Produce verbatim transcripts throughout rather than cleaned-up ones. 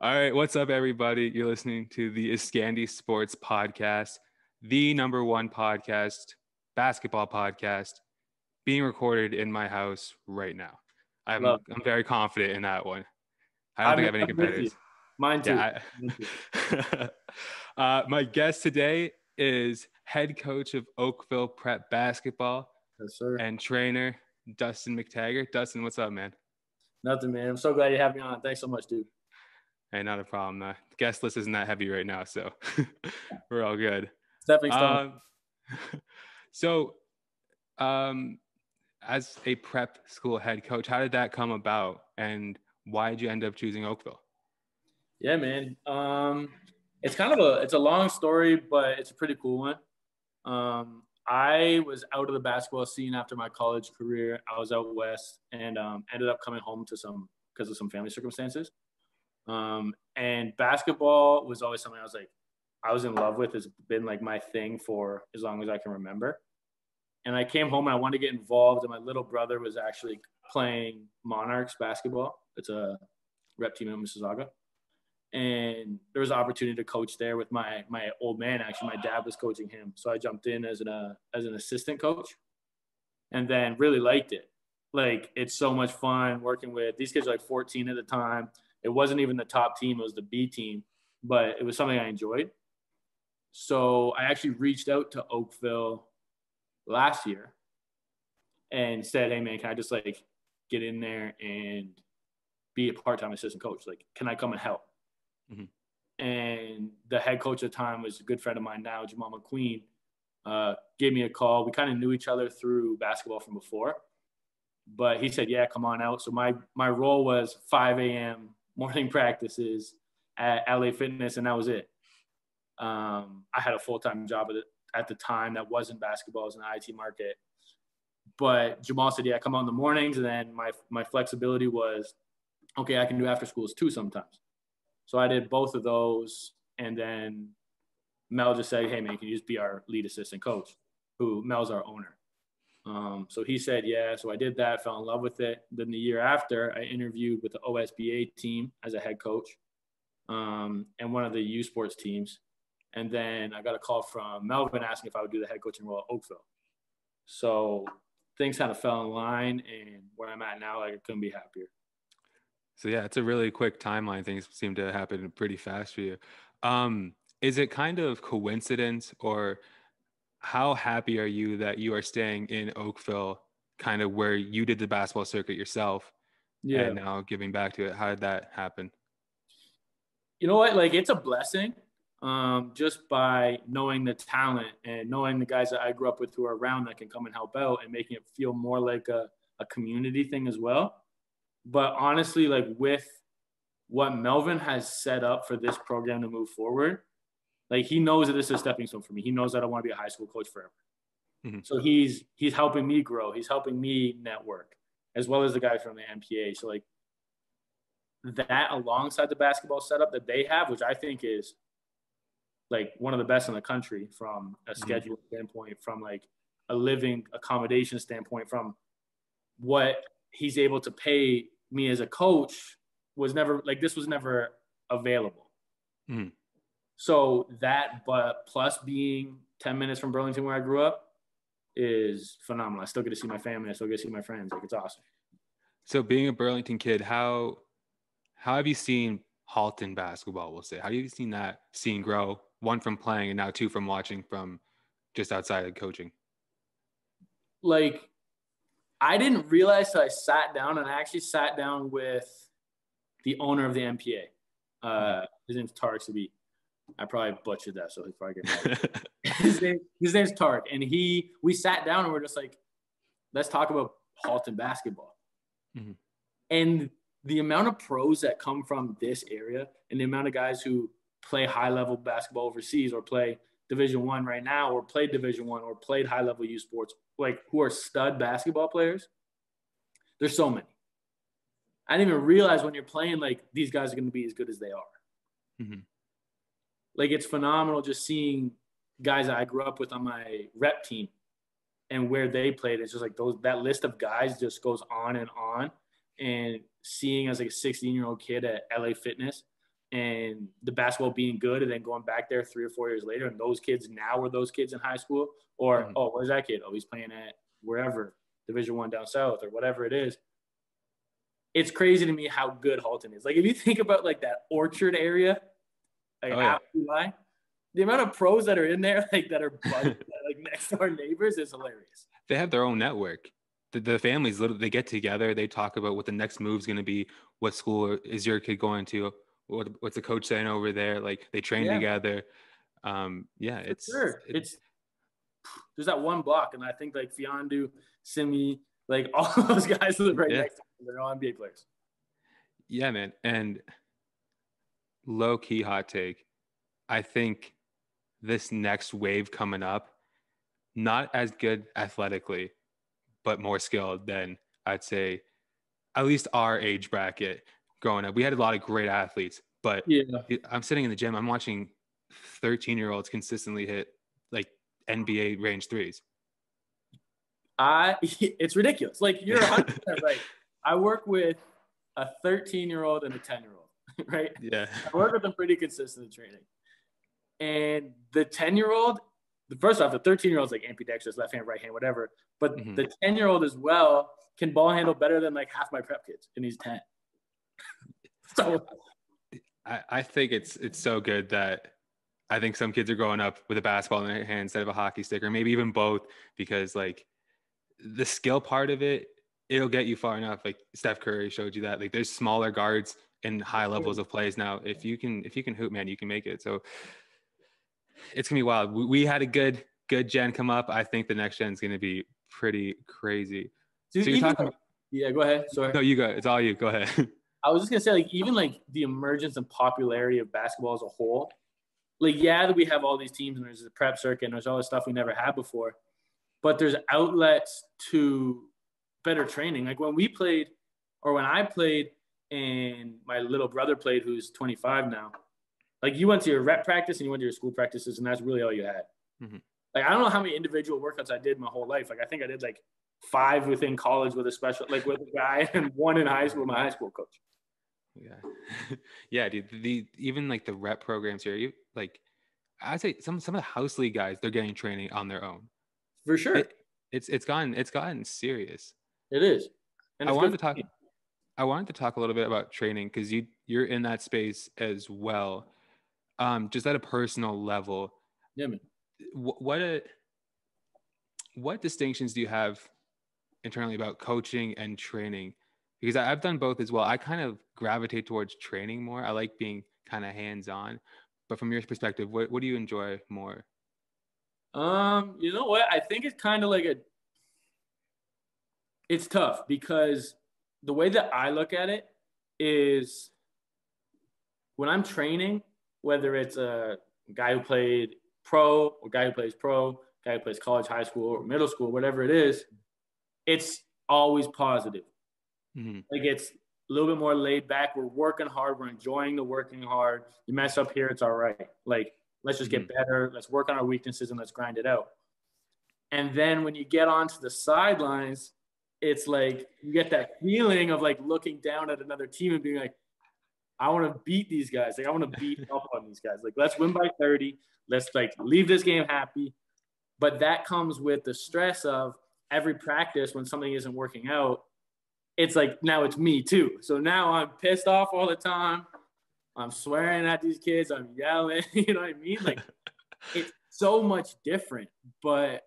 All right, what's up, everybody? You're listening to the Eskandy Sports Podcast, the number one podcast, basketball podcast, being recorded in my house right now. I'm, I'm very confident in that one. I don't I'm, think I have any competitors. Mine too. Yeah, I, uh, my guest today is head coach of Oakville Prep Basketball yes, sir. and trainer Dustin Mactaggart. Dustin, what's up, man? Nothing, man. I'm so glad you have me on. Thanks so much, dude. Hey, not a problem. The guest list isn't that heavy right now, so we're all good. It's definitely um, So um, as a prep school head coach, how did that come about, and why did you end up choosing Oakville? Yeah, man. Um, it's kind of a, it's a long story, but it's a pretty cool one. Um, I was out of the basketball scene after my college career. I was out west and um, ended up coming home to some, because of some family circumstances. Um, and basketball was always something I was like, I was in love with. It's been like my thing for as long as I can remember. And I came home and I wanted to get involved. And my little brother was actually playing Monarchs basketball. It's a rep team in Mississauga. And there was an opportunity to coach there with my my old man. Actually, my dad was coaching him, so I jumped in as an uh, as an assistant coach, and then really liked it. Like, it's so much fun working with these kids. Are like fourteen at the time. It wasn't even the top team; it was the B team, but it was something I enjoyed. So I actually reached out to Oakville last year and said, "Hey, man, can I just like get in there and be a part-time assistant coach? Like, can I come and help?" Mm-hmm. And the head coach at the time was a good friend of mine now, Jamal McQueen, uh, gave me a call. We kind of knew each other through basketball from before, but he said, yeah, come on out. So my, my role was five a.m. morning practices at L A Fitness, and that was it. Um, I had a full-time job at the, at the time that wasn't basketball. It was in the I T market. But Jamal said, yeah, come on in the mornings. And then my, my flexibility was, okay, I can do after schools too sometimes. So I did both of those, and then Mel just said, hey, man, can you just be our lead assistant coach, who Mel's our owner. Um, so he said, yeah, so I did that, fell in love with it. Then the year after, I interviewed with the O S B A team as a head coach um, and one of the Usports teams. And then I got a call from Melvin asking if I would do the head coaching role at Oakville. So things kind of fell in line, and where I'm at now, like, I couldn't be happier. So yeah, it's a really quick timeline. Things seem to happen pretty fast for you. Um, is it kind of coincidence, or how happy are you that you are staying in Oakville, kind of where you did the basketball circuit yourself, yeah, and now giving back to it? How did that happen? You know what? Like, it's a blessing, um, just by knowing the talent and knowing the guys that I grew up with who are around that can come and help out, and making it feel more like a, a community thing as well. But honestly, like, with what Melvin has set up for this program to move forward, like, he knows that this is a stepping stone for me. He knows that I want to be a high school coach forever. Mm-hmm. So he's he's helping me grow. He's helping me network, as well as the guys from the M P A. So, like, that alongside the basketball setup that they have, which I think is, like, one of the best in the country from a schedule mm-hmm. standpoint, from, like, a living accommodation standpoint, from what he's able to pay me as a coach was never, like, this was never available. Mm. So that, but plus being ten minutes from Burlington, where I grew up, is phenomenal. I still get to see my family. I still get to see my friends. Like, it's awesome. So being a Burlington kid, how, how have you seen Halton basketball, we'll say? How have you seen that scene grow? One, from playing, and now two, from watching from just outside of coaching? Like, I didn't realize till I sat down, and I actually sat down with the owner of the M P A. Uh, his name's Tariq Sabit. I probably butchered that, so he's probably getting mad. his, name, his name's Tariq, and he we sat down and we're just like, let's talk about Halton basketball. Mm-hmm. And the amount of pros that come from this area, and the amount of guys who play high level basketball overseas, or play Division One right now, or played Division One, or played high level U sports, like, who are stud basketball players. There's so many. I didn't even realize when you're playing, like, these guys are going to be as good as they are. Mm-hmm. Like, it's phenomenal just seeing guys that I grew up with on my rep team and where they played. It's just like those, that list of guys just goes on and on. And seeing as like a sixteen year old kid at L A Fitness, and the basketball being good and then going back there three or four years later, and those kids now were those kids in high school, or, mm-hmm. oh, where's that kid? Oh, he's playing at wherever, Division One down south or whatever it is. It's crazy to me how good Halton is. Like, if you think about, like, that Orchard area, like, oh, yeah. Line, the amount of pros that are in there, like, that are budget, like, next-door neighbors is hilarious. They have their own network. The, the families, they get together, they talk about what the next move is going to be, what school is your kid going to, what, what's the coach saying over there. Like, they train yeah. together. Um, yeah, For it's, sure. it's, it's – there's that one block, and I think, like, Fiondu, Simi, like, all those guys live right yeah. next to them. They're all N B A players. Yeah, man. And low-key hot take, I think this next wave coming up, not as good athletically, but more skilled than, I'd say, at least our age bracket growing up. We had a lot of great athletes, but yeah. I'm sitting in the gym, I'm watching thirteen-year-olds consistently hit, like, N B A range threes. I, it's ridiculous. Like, you're one hundred percent right. I work with a thirteen-year-old and a ten-year-old, right? Yeah. I work with them pretty consistent in training. And the ten-year-old, the first off, the thirteen-year-old is like ambidextrous, left hand, right hand, whatever. But mm-hmm. the ten-year-old as well can ball handle better than, like, half my prep kids, and he's ten. So I, I think it's it's so good that I think some kids are growing up with a basketball in their hand instead of a hockey stick, or maybe even both, because, like, the skill part of it, it'll get you far enough. Like, Steph Curry showed you that. Like, there's smaller guards and high levels of plays now. If you can, if you can hoop, man, you can make it. So it's gonna be wild. We, we had a good, good gen come up. I think the next gen is gonna be pretty crazy. Dude, so you're talking about, yeah, go ahead. Sorry. No, you go. It's all you. Go ahead. I was just gonna say, like, even like the emergence and popularity of basketball as a whole. Like, yeah, that we have all these teams and there's the prep circuit and there's all this stuff we never had before, but there's outlets to better training. Like, when we played, or when I played, and my little brother played, who's twenty-five now, like, you went to your rep practice and you went to your school practices, and that's really all you had. Mm-hmm. Like, I don't know how many individual workouts I did my whole life. Like, I think I did like five within college with a special, like, with a guy, and one in high school with my high school coach. Yeah. Yeah, dude. The, even like the rep programs here, you, like, I'd say some, some of the house league guys, they're getting training on their own. For sure. It, it's, it's gotten, it's gotten serious. It is. And I wanted to talk, I wanted to talk a little bit about training, because you, you're in that space as well. Um, just at a personal level, yeah, man. What, what, a, what distinctions do you have internally about coaching and training? Because I, I've done both as well. I kind of gravitate towards training more. I like being kind of hands-on, but from your perspective, what, what do you enjoy more? Um, you know what? I think it's kind of like a, it's tough, because the way that I look at it is, when I'm training, whether it's a guy who played pro or guy who plays pro, guy who plays college, high school, or middle school, whatever it is, it's always positive. Mm-hmm. Like, it's a little bit more laid back. We're working hard. We're enjoying the working hard. You mess up here, it's all right. Like, let's just mm-hmm. get better. Let's work on our weaknesses and let's grind it out. And then when you get onto the sidelines, it's like you get that feeling of, like, looking down at another team and being like, I want to beat these guys. Like, I want to beat up on these guys. Like, let's win by thirty. Let's, like, leave this game happy. But that comes with the stress of every practice when something isn't working out. It's like, now it's me too. So now I'm pissed off all the time. I'm swearing at these kids. I'm yelling. You know what I mean? Like, it's so much different. But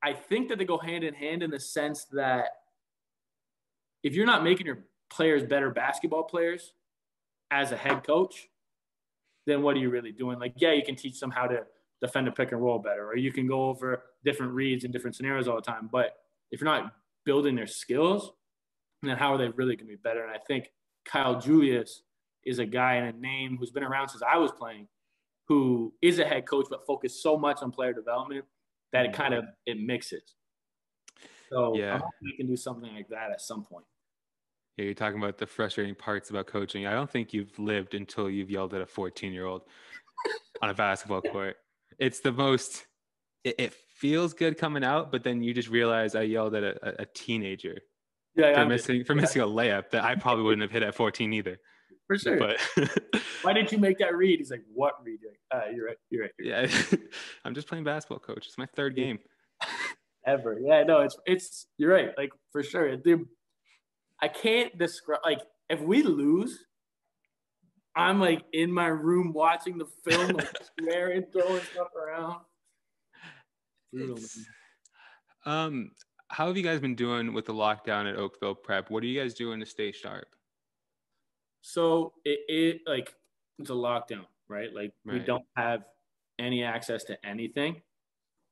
I think that they go hand in hand, in the sense that if you're not making your players better basketball players as a head coach, then what are you really doing? Like, yeah, you can teach them how to defend a pick and roll better, or you can go over different reads and different scenarios all the time. But if you're not building their skills, then how are they really going to be better? And I think Kyle Julius is a guy and a name who's been around since I was playing, who is a head coach, but focused so much on player development that it kind of, it mixes. So yeah. I hope we can do something like that at some point. Yeah, you're talking about the frustrating parts about coaching. I don't think you've lived until you've yelled at a fourteen-year-old on a basketball court. It's the most it, – it feels good coming out, but then you just realize I yelled at a, a teenager yeah, for, missing, for missing a layup that I probably wouldn't have hit at fourteen either. for sure. But why didn't you make that read? He's like, what read? You're like, uh, you're right, you're right. You're right. Yeah, I'm just playing basketball, coach. It's my third game ever. Yeah, no, it's it's you're right. Like for sure, the, I can't describe. Like if we lose, I'm like in my room watching the film, like swearing, throwing stuff around. Brutal. Um, how have you guys been doing with the lockdown at Oakville Prep? What are you guys doing to stay sharp? So it, it like it's a lockdown, right? Like right. We don't have any access to anything.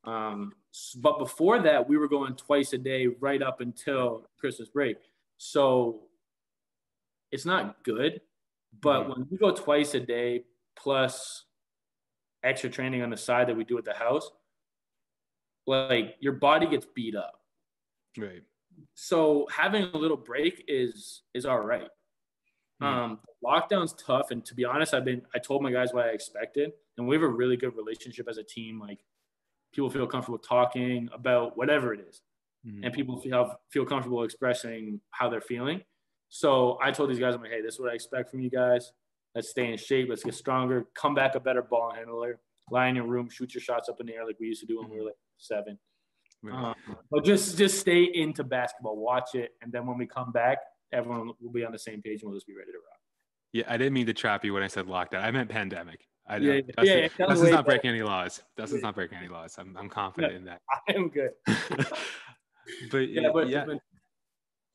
Um, but before that, we were going twice a day right up until Christmas break. So it's not good, but when we go twice a day plus extra training on the side that we do at the house, like your body gets beat up. Right. So having a little break is, is all right. Yeah. Um, lockdown's tough. And to be honest, I've been, I told my guys what I expected, and we have a really good relationship as a team. Like people feel comfortable talking about whatever it is. Mm-hmm. And people feel, feel comfortable expressing how they're feeling. So I told these guys, I'm like, hey, this is what I expect from you guys. Let's stay in shape. Let's get stronger. Come back a better ball handler. Lie in your room. Shoot your shots up in the air like we used to do when we were like seven. Right. Um, but just just stay into basketball. Watch it. And then when we come back, everyone will be on the same page and we'll just be ready to rock. Yeah, I didn't mean to trap you when I said lockdown. I meant pandemic. I know. Yeah, Dustin, yeah, yeah, Dustin's not breaking any laws. Dustin's not breaking any laws. I'm, I'm confident no, in that. I am good. But yeah, but, yeah. But,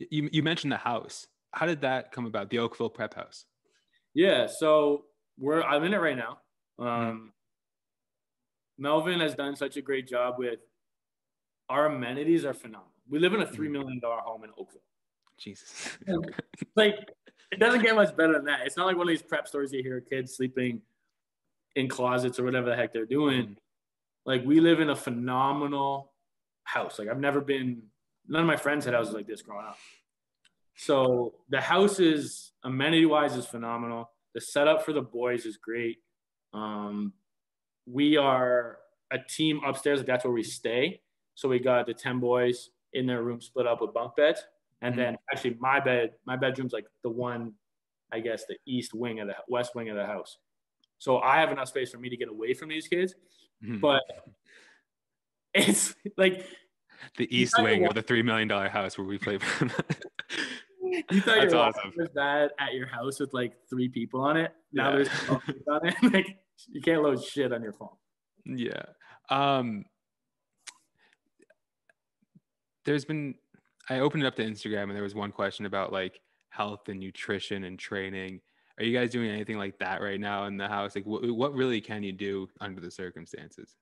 you, you mentioned the house. How did that come about? The Oakville Prep House. Yeah, so we're I'm in it right now. Um, mm-hmm. Melvin has done such a great job with our amenities are phenomenal. We live in a three million dollar home in Oakville. Jesus, like it doesn't get much better than that. It's not like one of these prep stories you hear kids sleeping in closets or whatever the heck they're doing. Like we live in a phenomenal house. Like I've never been. None of my friends had houses like this growing up. So the house is amenity-wise is phenomenal. The setup for the boys is great. Um, we are a team upstairs. Like that's where we stay. So we got the ten boys in their room split up with bunk beds. And mm-hmm. then actually my bed, my bedroom's like the one, I guess, the east wing of the west wing of the house. So I have enough space for me to get away from these kids. Mm-hmm. But it's like – the east wing of the three million dollar house where we play. You thought your wife was bad at your house with like three people on it. Now yeah. There's no people on it. Like you can't load shit on your phone. Yeah. Um, there's been, I opened it up to Instagram and there was one question about like health and nutrition and training. Are you guys doing anything like that right now in the house? Like wh- what really can you do under the circumstances?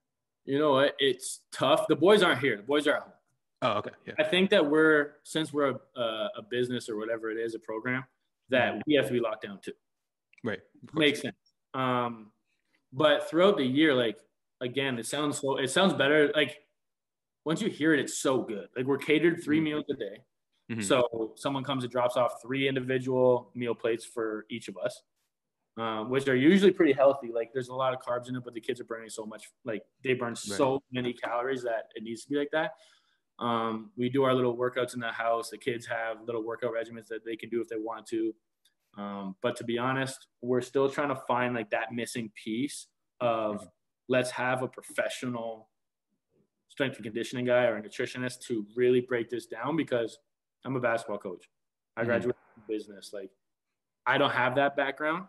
You know what? It's tough. The boys aren't here. The boys are at home. Oh, okay. Yeah. I think that we're, since we're a, a business or whatever it is, a program, that we have to be locked down too. Right. Makes sense. Um, but throughout the year, like, again, it sounds slow. It sounds better. Like, once you hear it, it's so good. Like, we're catered three mm-hmm. meals a day. Mm-hmm. So someone comes and drops off three individual meal plates for each of us. Um, which are usually pretty healthy. Like there's a lot of carbs in it, but the kids are burning so much, like they burn right. so many calories that it needs to be like that. Um, we do our little workouts in the house. The kids have little workout regimens that they can do if they want to. Um, but to be honest, we're still trying to find like that missing piece of mm-hmm. let's have a professional strength and conditioning guy or a nutritionist to really break this down, because I'm a basketball coach. I graduated mm-hmm. from business. Like I don't have that background.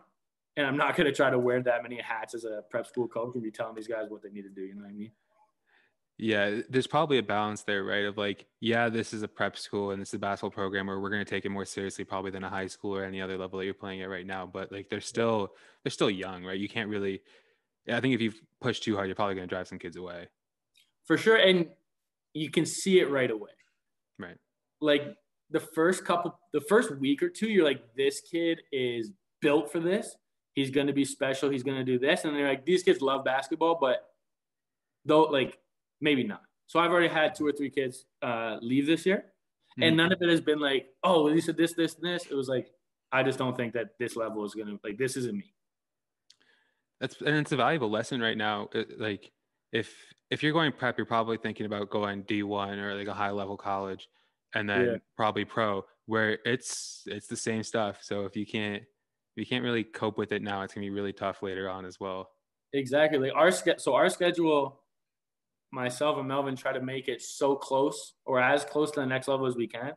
And I'm not going to try to wear that many hats as a prep school coach and be telling these guys what they need to do. You know what I mean? Yeah. There's probably a balance there, right? Of like, yeah, this is a prep school and this is a basketball program where we're going to take it more seriously probably than a high school or any other level that you're playing at right now. But like, they're still, they're still young, right? You can't really, I think if you push too hard, you're probably going to drive some kids away. For sure. And you can see it right away. Right. Like the first couple, the first week or two, you're like, this kid is built for this. He's going to be special. He's going to do this. And they're like, these kids love basketball, but though, like maybe not. So I've already had two or three kids uh, leave this year mm-hmm. and none of it has been like, oh, at least this, this, and this. It was like, I just don't think that this level is going to, like, this isn't me. That's, and it's a valuable lesson right now. It, like if, if you're going prep, you're probably thinking about going D one or like a high level college and then yeah. probably pro where it's, it's the same stuff. So if you can't, if you can't really cope with it now, it's going to be really tough later on as well. Exactly. Like our So our schedule, myself and Melvin try to make it so close or as close to the next level as we can.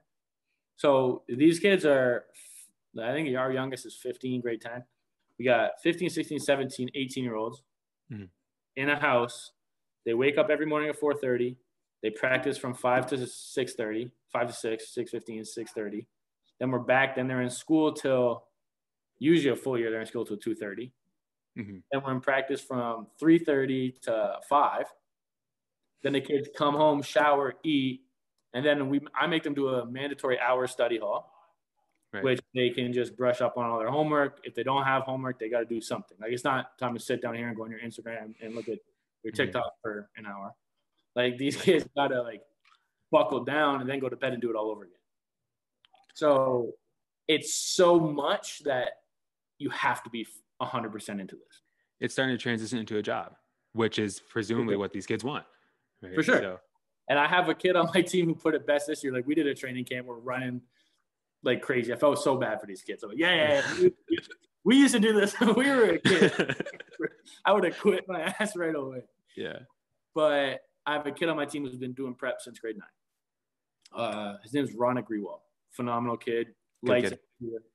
So these kids are, I think our youngest is fifteen, grade ten. We got fifteen, sixteen, seventeen, eighteen year olds mm-hmm. in a house. They wake up every morning at four thirty. They practice from five to six thirty, five to six, six fifteen, six thirty. Then we're back. Then they're in school till usually a full year. They're in school till two thirty. Mm-hmm. Then we're in practice from three thirty to five. Then the kids come home, shower, eat. And then we, I make them do a mandatory hour study hall, right. which they can just brush up on all their homework. If they don't have homework, they got to do something. Like, it's not time to sit down here and go on your Instagram and look at your TikTok yeah. for an hour. Like, these kids got to like buckle down and then go to bed and do it all over again. So it's so much that you have to be one hundred percent into this. It's starting to transition into a job, which is presumably what these kids want. Right? For sure. So. And I have a kid on my team who put it best this year. Like, we did a training camp. We're running like crazy. I felt so bad for these kids. I'm like, yeah, yeah, yeah. We, we used to do this when we were a kid. I would have quit my ass right away. Yeah. But I have a kid on my team who's been doing prep since grade nine. Uh, his name's Ron. Phenomenal kid. Likes kid.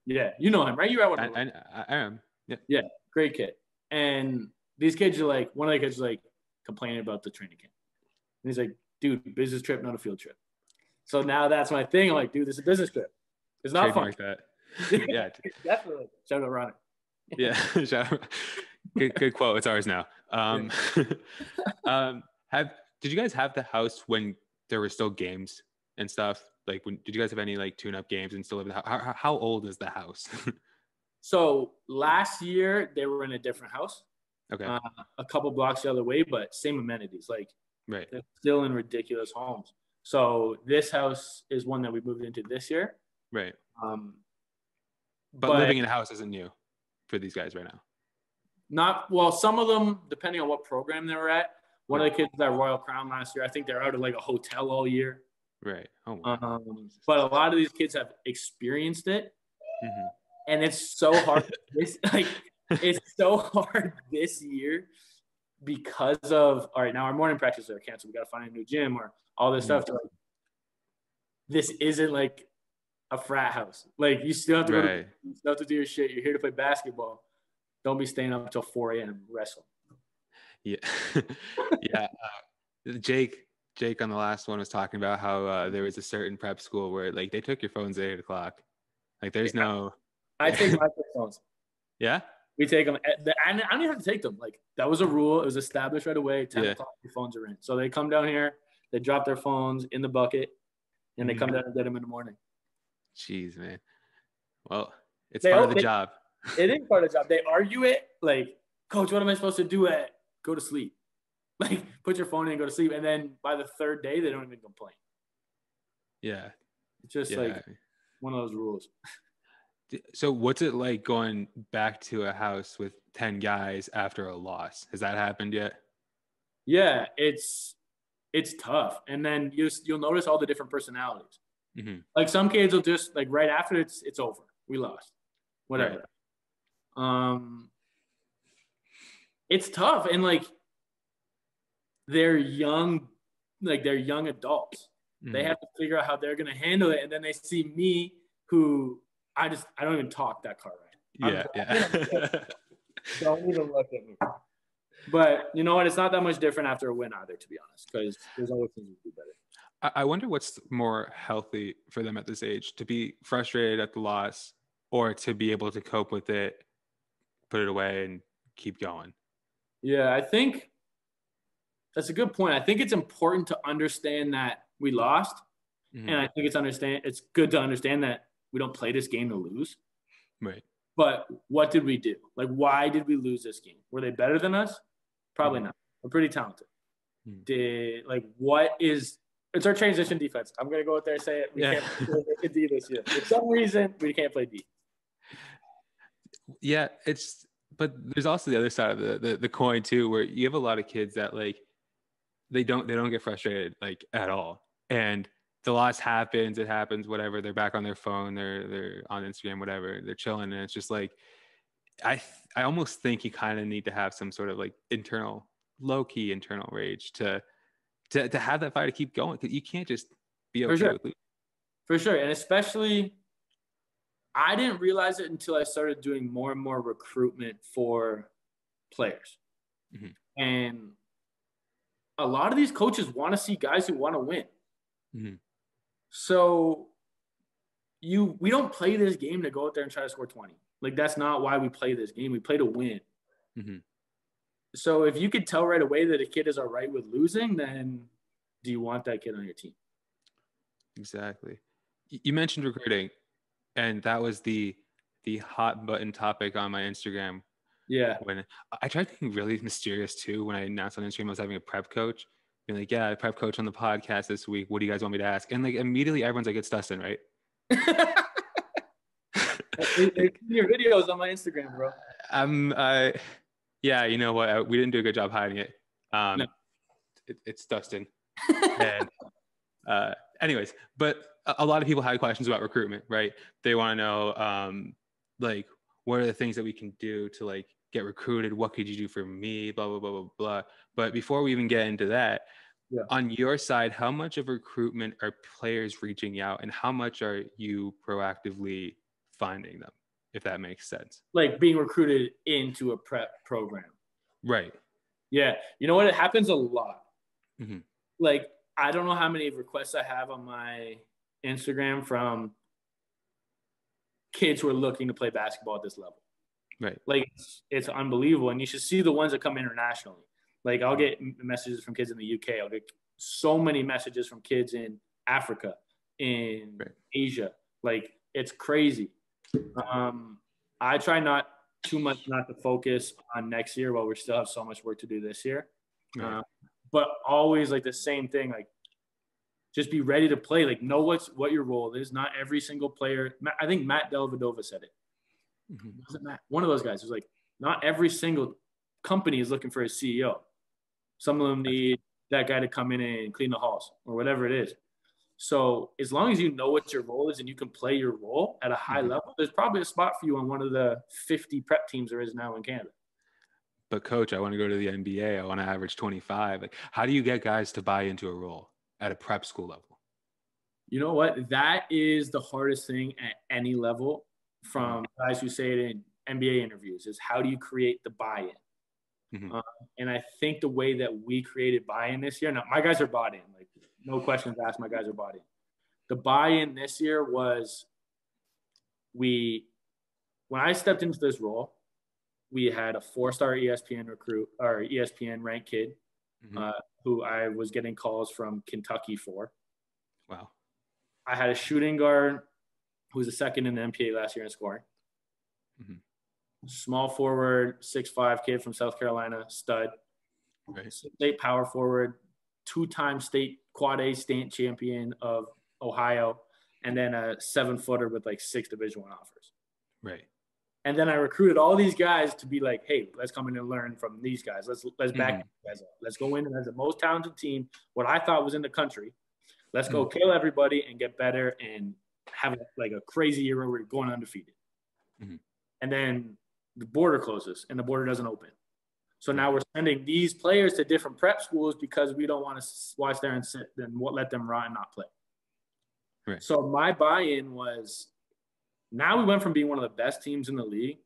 Yeah. You know him, right? You're out with him. I, I, I am. Yeah. Yeah. Great kid. And these kids are like, one of the kids is like complaining about the training camp. And he's like, dude, business trip, not a field trip. So now that's my thing. I'm like, dude, this is a business trip. It's not Trademark fun. That. Yeah. Definitely. Shout out Ronnie. Yeah. good, good quote. It's ours now. Um, um, have did you guys have the house when there were still games and stuff? Like, when did you guys have any like tune-up games and still live in the house? How, how old is the house? So last year they were in a different house. Okay. Uh, a couple blocks the other way, but same amenities. Like. Right. They're still in ridiculous homes. So this house is one that we moved into this year. Right. Um, but, but living in a house isn't new for these guys right now. Not well. Some of them, depending on what program they were at. One yeah. of the kids was at Royal Crown last year. I think they're out of like a hotel all year. Right. Oh. Wow. Um, but a lot of these kids have experienced it, mm-hmm. and it's so hard. this like it's so hard this year. Because of, all right, now our morning practices are canceled. We got to find a new gym or all this mm-hmm. stuff. Like, this isn't like a frat house. Like, you still have to, right. go to you still have to do your shit. You're here to play basketball. Don't be staying up until four a.m. wrestling. Yeah. yeah. Uh, Jake, Jake on the last one was talking about how uh, there was a certain prep school where like they took your phones at eight o'clock. Like, there's yeah. no. I take my phones. Yeah. We take them, and I don't even have to take them. Like, that was a rule. It was established right away. ten yeah. o'clock, your phones are in. So they come down here, they drop their phones in the bucket, and they mm-hmm. come down and get them in the morning. Jeez, man. Well, it's they, part of the they, job. It is part of the job. They argue it. Like, coach, what am I supposed to do at? Go to sleep. Like, put your phone in and go to sleep. And then by the third day, they don't even complain. Yeah. It's just yeah. like one of those rules. So what's it like going back to a house with ten guys after a loss? Has that happened yet? Yeah, it's it's tough. And then you, you'll notice all the different personalities. Mm-hmm. Like, some kids will just, like, right after it's it's over. We lost. Whatever. Right. Um, it's tough. And, like, they're young. Like, they're young adults. Mm-hmm. They have to figure out how they're going to handle it. And then they see me who – I just, I don't even talk that car ride. Yeah, I'm, yeah. Don't even look at me. But you know what? It's not that much different after a win either, to be honest, because there's always things to do better. I wonder what's more healthy for them at this age, to be frustrated at the loss or to be able to cope with it, put it away, and keep going. Yeah, I think that's a good point. I think it's important to understand that we lost, mm-hmm. and I think it's understand. It's good to understand that we don't play this game to lose. Right. But what did we do? Like, why did we lose this game? Were they better than us? Probably mm. not. We're pretty talented. Mm. Did, like, what is, it's our transition defense. I'm going to go out there and say it. We yeah. can't play D this year. For some reason, we can't play D. Yeah. It's, but there's also the other side of the, the, the coin too, where you have a lot of kids that, like, they don't, they don't get frustrated, like, at all. And the loss happens, it happens, whatever. They're back on their phone, they're they're on Instagram, whatever. They're chilling, and it's just like, I I almost think you kind of need to have some sort of like internal, low key internal rage to to to have that fire to keep going. Because you can't just be okay. For sure. With For sure, and especially, I didn't realize it until I started doing more and more recruitment for players. Mm-hmm. And a lot of these coaches want to see guys who want to win. Mm-hmm. So you, we don't play this game to go out there and try to score twenty. Like, that's not why we play this game. We play to win. Mm-hmm. So if you could tell right away that a kid is all right with losing, then do you want that kid on your team? Exactly. You mentioned recruiting, and that was the the hot button topic on my Instagram. Yeah. When I tried being really mysterious too, when I announced on Instagram I was having a prep coach, being like, "Yeah, I prep coach on the podcast this week. What do you guys want me to ask?" And like immediately everyone's like, "It's Dustin, right?" Your videos on my Instagram, bro. Um, I, yeah, you know what? We didn't do a good job hiding it. Um, no. it, it's Dustin. And uh, anyways, but a lot of people had questions about recruitment, right? They want to know, um, like, what are the things that we can do to like get recruited? What could you do for me? Blah, blah, blah, blah, blah. But before we even get into that, yeah. On your side, how much of recruitment are players reaching out, and how much are you proactively finding them, if that makes sense? Like being recruited into a prep program. Right. Yeah. You know what? It happens a lot. Mm-hmm. Like, I don't know how many requests I have on my Instagram from kids who are looking to play basketball at this level. Right. Like, it's, it's unbelievable. And you should see the ones that come internationally. Like, I'll get messages from kids in the U K. I'll get so many messages from kids in Africa, in right. Asia. Like, it's crazy. Um, I try not too much not to focus on next year while we still have so much work to do this year. Right. Uh, but always like the same thing, like, just be ready to play. Like, know what's, what your role is. Not every single player. I think Matt Delvidova said it. Mm-hmm. Was it Matt? One of those guys was like, not every single company is looking for a C E O. Some of them need that guy to come in and clean the halls or whatever it is. So as long as you know what your role is and you can play your role at a high mm-hmm. level, there's probably a spot for you on one of the fifty prep teams there is now in Canada. But coach, I want to go to the N B A. I want to average twenty-five. Like, how do you get guys to buy into a role at a prep school level? You know what? That is the hardest thing at any level from guys who say it in N B A interviews, is how do you create the buy-in? Mm-hmm. Um, and I think the way that we created buy-in this year, now my guys are bought in, like no questions asked, my guys are bought in. The buy-in this year was, we, when I stepped into this role, we had a four-star E S P N recruit or E S P N ranked kid. Mm-hmm. Uh, who I was getting calls from Kentucky for. Wow. I had a shooting guard who was a second in the M P A last year in scoring. Mm-hmm. Small forward, six five kid from South Carolina, stud. Right. State power forward, two-time state quad A state champion of Ohio, and then a seven-footer with like six Division One offers. Right. And then I recruited all these guys to be like, hey, let's come in and learn from these guys. Let's let's back mm-hmm. these guys up. Let's go in and as the most talented team, what I thought was in the country, let's go mm-hmm. kill everybody and get better and have like a crazy year where we're going undefeated. Mm-hmm. And then the border closes and the border doesn't open. So now we're sending these players to different prep schools because we don't want to watch there and sit and let them rot and not play. Right. So my buy-in was, now we went from being one of the best teams in the league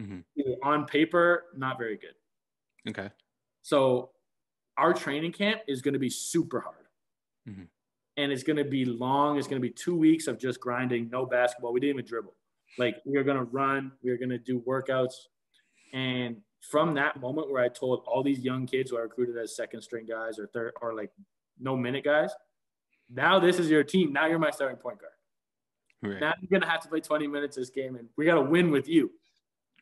mm-hmm. to, on paper, not very good. Okay. So our training camp is going to be super hard. Mm-hmm. And it's going to be long. It's going to be two weeks of just grinding, no basketball. We didn't even dribble. Like, we are going to run. We are going to do workouts. And from that moment where I told all these young kids who I recruited as second string guys or third or like no minute guys, now this is your team. Now you're my starting point guard. Right. Now you're going to have to play twenty minutes this game, and we got to win with you.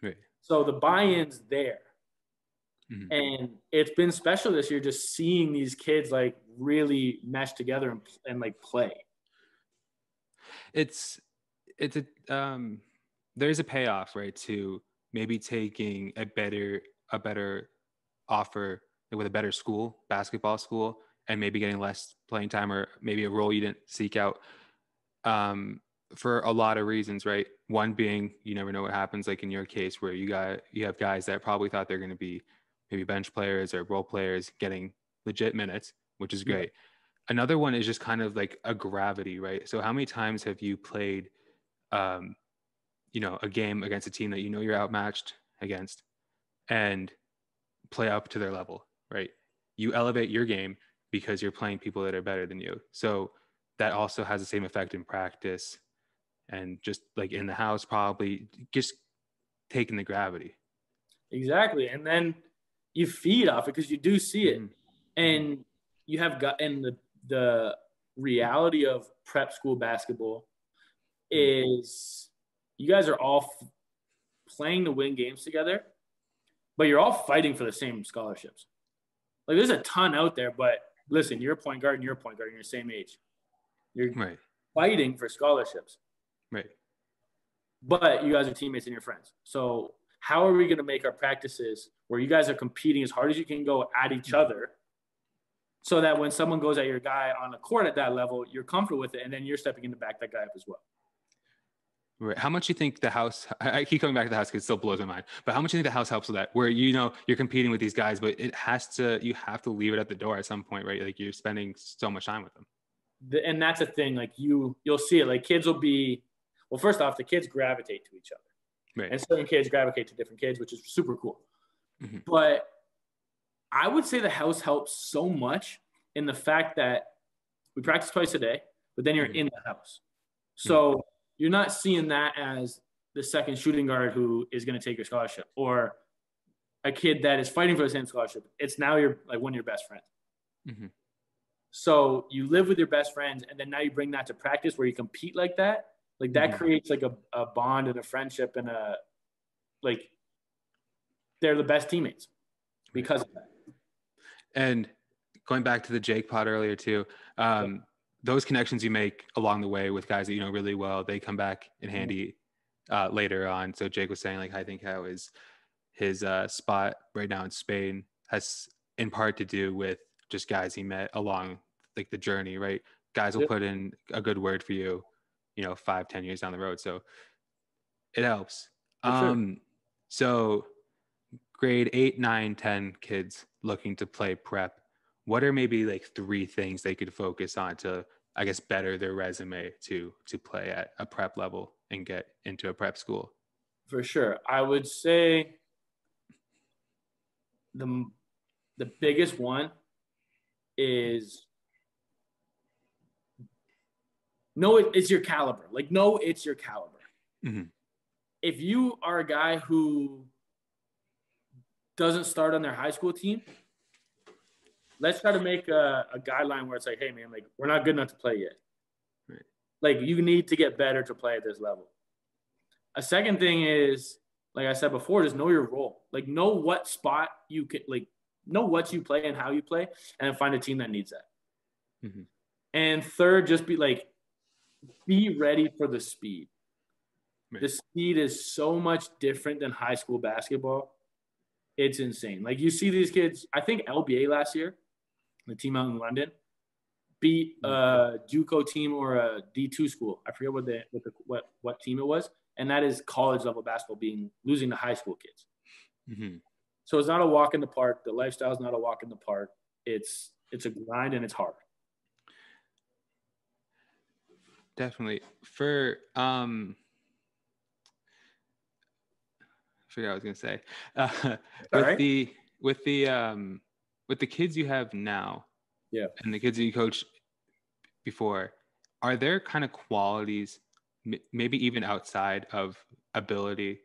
Right. So the buy-in's there. Mm-hmm. And it's been special this year just seeing these kids, like, really mesh together and, and like, play. It's – it's a um, – there's a payoff, right, to maybe taking a better a better offer with a better school, basketball school, and maybe getting less playing time or maybe a role you didn't seek out. Um, for a lot of reasons, right? One being, you never know what happens, like in your case where you got, you have guys that probably thought they're going to be maybe bench players or role players getting legit minutes, which is great. Yeah. Another one is just kind of like a gravity, right? So how many times have you played, um, you know, a game against a team that you know you're outmatched against and play up to their level, right? You elevate your game because you're playing people that are better than you. So that also has the same effect in practice and just like in the house, probably just taking the gravity. Exactly. And then you feed off it because you do see it. Mm-hmm. And you have got, and the, the reality of prep school basketball is you guys are all f- playing to win games together, but you're all fighting for the same scholarships. Like there's a ton out there, but listen, you're a point guard and you're a point guard and you're the same age. You're right. Fighting for scholarships. Right. But you guys are teammates and you're friends. So how are we going to make our practices where you guys are competing as hard as you can go at each other so that when someone goes at your guy on the court at that level, you're comfortable with it, and then you're stepping in to back that guy up as well. Right. How much do you think the house – I keep coming back to the house because it still blows my mind. But how much do you think the house helps with that where, you know, you're competing with these guys, but it has to – you have to leave it at the door at some point, right? Like you're spending so much time with them. The, and that's a thing, like you, you'll see it. Like kids will be – well, first off, the kids gravitate to each other. Right. And certain kids gravitate to different kids, which is super cool. Mm-hmm. But I would say the house helps so much in the fact that we practice twice a day, but then you're mm-hmm. in the house. So mm-hmm. – you're not seeing that as the second shooting guard who is going to take your scholarship or a kid that is fighting for the same scholarship. It's now you're like one of your best friends. Mm-hmm. So you live with your best friends, and then now you bring that to practice where you compete like that. Like that mm-hmm. creates like a, a bond and a friendship and a, like they're the best teammates because of that. And going back to the Jake pod earlier too, um, those connections you make along the way with guys that you know really well, they come back in handy uh, later on. So Jake was saying, like, I think how his, his uh, spot right now in Spain has in part to do with just guys he met along like the journey, right? Guys will yep. put in a good word for you, you know, five, ten years down the road. So it helps. Um, sure. So grade eight, nine, ten kids looking to play prep. What are maybe like three things they could focus on to, I guess, better their resume to to play at a prep level and get into a prep school? For sure. I would say the the biggest one is know it, it's your caliber. Like, know it's your caliber. Mm-hmm. If you are a guy who doesn't start on their high school team, let's try to make a, a guideline where it's like, hey, man, like, we're not good enough to play yet. Right. Like, you need to get better to play at this level. A second thing is, like I said before, just know your role. Like, know what spot you can, like, know what you play and how you play, and then find a team that needs that. Mm-hmm. And third, just be like, be ready for the speed. Right. The speed is so much different than high school basketball. It's insane. Like, you see these kids, I think L B A last year, the team out in London, beat a JUCO team or a D two school. I forget what the, what, the, what what team it was. And that is college level basketball, being losing to high school kids. Mm-hmm. So it's not a walk in the park. The lifestyle is not a walk in the park. It's it's a grind and it's hard. Definitely. For um, I forgot what I was gonna say. Uh, with right. the with the um. With the kids you have now yeah, and the kids that you coached before, are there kind of qualities, maybe even outside of ability,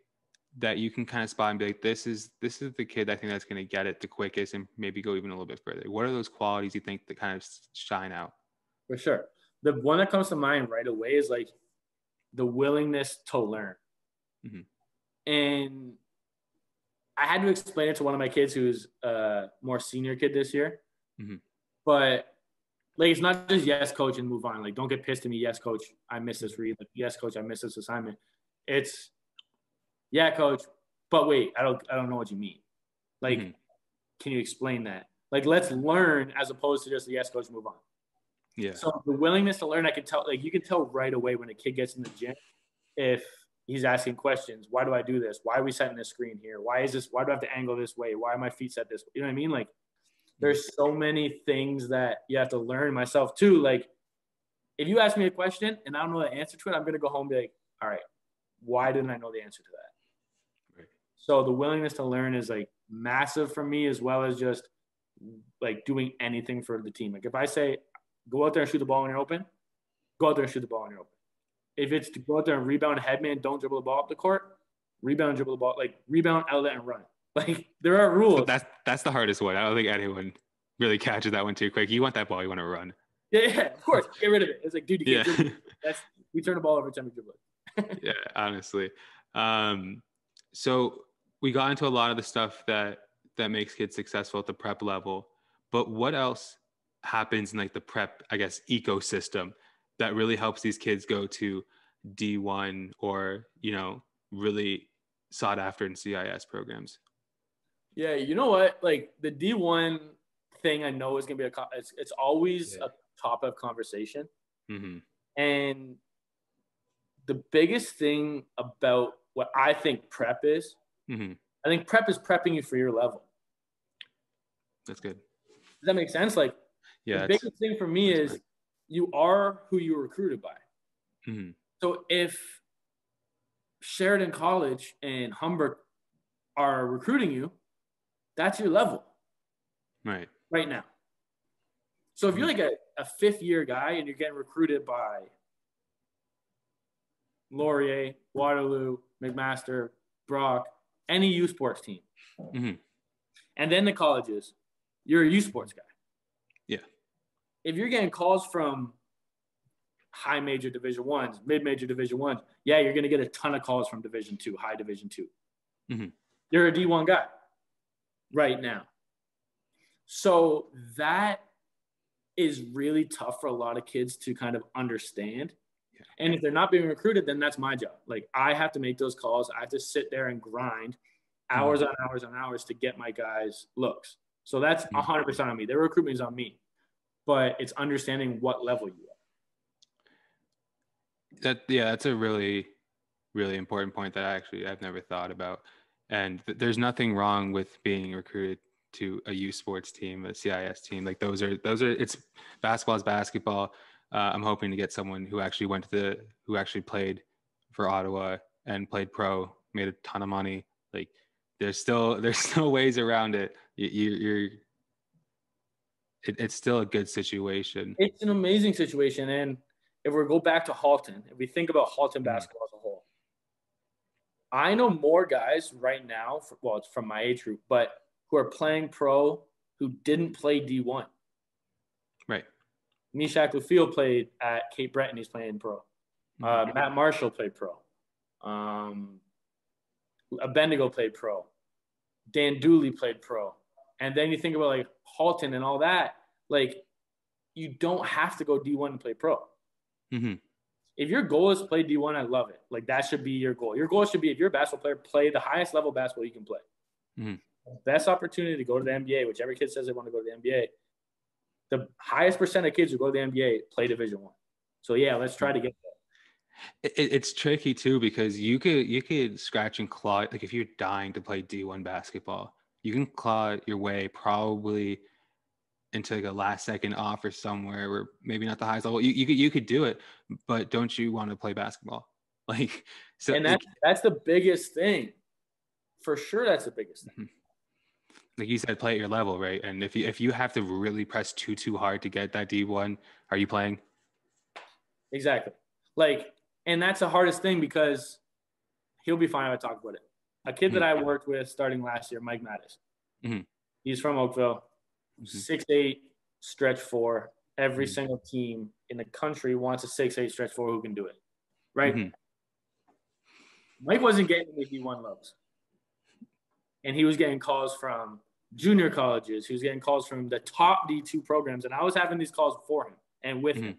that you can kind of spot and be like, this is this is the kid I think that's going to get it the quickest and maybe go even a little bit further? What are those qualities you think that kind of shine out? For sure. The one that comes to mind right away is like the willingness to learn. Mm-hmm. And I had to explain it to one of my kids who's a more senior kid this year. Mm-hmm. But, like, it's not just yes, coach, and move on. Like, don't get pissed at me. Yes, coach, I missed this read. Like, yes, coach, I missed this assignment. It's, yeah, coach, but wait, I don't I don't know what you mean. Like, mm-hmm. Can you explain that? Like, let's learn as opposed to just yes, coach, move on. Yeah. So the willingness to learn, I can tell, like you can tell right away when a kid gets in the gym, if he's asking questions, why do I do this? Why are we setting this screen here? Why is this, why do I have to angle this way? Why are my feet set this way? You know what I mean? Like there's so many things that you have to learn, myself too. Like if you ask me a question and I don't know the answer to it, I'm going to go home and be like, all right, why didn't I know the answer to that? Right. So the willingness to learn is like massive for me, as well as just like doing anything for the team. Like if I say, go out there and shoot the ball when you're open, go out there and shoot the ball when you're open. If it's to go out there and rebound, headman, don't dribble the ball up the court, rebound, dribble the ball, like rebound, outlet, and run. Like there are rules. So that's, that's the hardest one. I don't think anyone really catches that one too quick. You want that ball, you want to run. Yeah, yeah, of course. Get rid of it. It's like, dude, you can't yeah. dribble. That's, we turn the ball every time we dribble it. Yeah, honestly. Um, so we got into a lot of the stuff that, that makes kids successful at the prep level, but what else happens in like the prep, I guess, ecosystem that really helps these kids go to D one or, you know, really sought after in C I S programs? Yeah. You know what? Like the D one thing, I know is going to be a, it's, it's always yeah. a top of conversation. Mm-hmm. And the biggest thing about what I think prep is, mm-hmm. I think prep is prepping you for your level. That's good. Does that make sense? Like yeah, the biggest thing for me is great. You are who you were recruited by. Mm-hmm. So if Sheridan College and Humber are recruiting you, that's your level right right now. So if you're like a, a fifth year guy and you're getting recruited by Laurier, Waterloo, McMaster, Brock, any U Sports team, mm-hmm. and then the colleges, you're a U Sports guy. Yeah. If you're getting calls from high major division ones, mid major division ones, yeah, you're going to get a ton of calls from division two, high division two. Mm-hmm. You're a D one guy right now. So that is really tough for a lot of kids to kind of understand. Yeah. And if they're not being recruited, then that's my job. Like I have to make those calls. I have to sit there and grind hours mm-hmm. on hours on hours to get my guys looks. So that's one hundred percent on me. Their recruitment is on me, but it's understanding what level you are. That, yeah, that's a really, really important point that I actually I've never thought about. And th- there's nothing wrong with being recruited to a U Sports team, a C I S team. Like those are those are it's basketball is basketball. Uh, I'm hoping to get someone who actually went to the who actually played for Ottawa and played pro, made a ton of money. Like there's still there's still ways around it. You, you're it, it's still a good situation. It's an amazing situation. And if we go back to Halton, if we think about Halton basketball as a whole, I know more guys right now, for, well, it's from my age group, but who are playing pro who didn't play D one. Right. Meshack Lufiel played at Cape Breton. He's playing pro. Mm-hmm. Uh, Matt Marshall played pro. Um, Abendigo played pro. Dan Dooley played pro. And then you think about like Halton and all that, like you don't have to go D one and play pro. Mm-hmm. If your goal is to play D one, I love it. Like that should be your goal. Your goal should be, if you're a basketball player, play the highest level basketball you can play. Mm-hmm. Best opportunity to go to the N B A, which every kid says they want to go to the N B A. The highest percent of kids who go to the N B A play Division One. So yeah, let's try to get that. It, it's tricky too, because you could, you could scratch and claw. Like if you're dying to play D one basketball, you can claw your way probably into like a last second offer somewhere where maybe not the highest level. You, you could, you could do it, but don't you want to play basketball? Like, so and that's, it, that's the biggest thing for sure. That's the biggest thing. Like you said, play at your level, right? And if you, if you have to really press too, too hard to get that D one, are you playing? Exactly. Like, and that's the hardest thing, because he'll be fine if I talk about it. A kid that I worked with starting last year, Mike Mattis. Mm-hmm. He's from Oakville, mm-hmm. six eight, stretch four. Every mm-hmm. single team in the country wants a six eight stretch four who can do it, right? Mm-hmm. Mike wasn't getting the D one loves. And he was getting calls from junior colleges. He was getting calls from the top D two programs. And I was having these calls for him and with mm-hmm. him.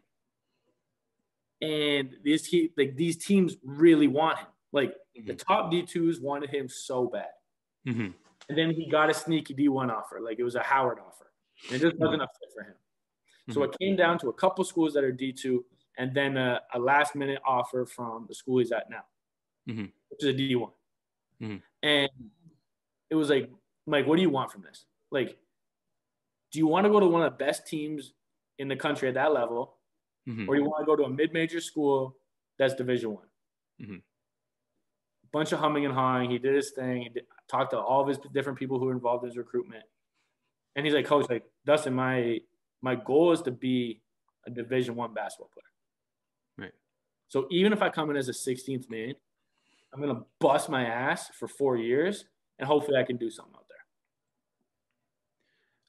And these, he, like, these teams really want him. Like, mm-hmm. the top D twos wanted him so bad. Mm-hmm. And then he got a sneaky D one offer. Like, it was a Howard offer. And it just wasn't a fit for him. So it came down to a couple schools that are D two and then a, a last minute offer from the school he's at now, mm-hmm. which is a D one. Mm-hmm. And it was like, Mike, what do you want from this? Like, do you want to go to one of the best teams in the country at that level? Mm-hmm. Or do you want to go to a mid-major school that's Division One? Mm-hmm. Bunch of humming and hawing. He did his thing. He did, talked to all of his different people who were involved in his recruitment. And he's like, Coach, like, Dustin, my my goal is to be a Division One basketball player. Right. So even if I come in as a sixteenth man, I'm going to bust my ass for four years, and hopefully I can do something out there.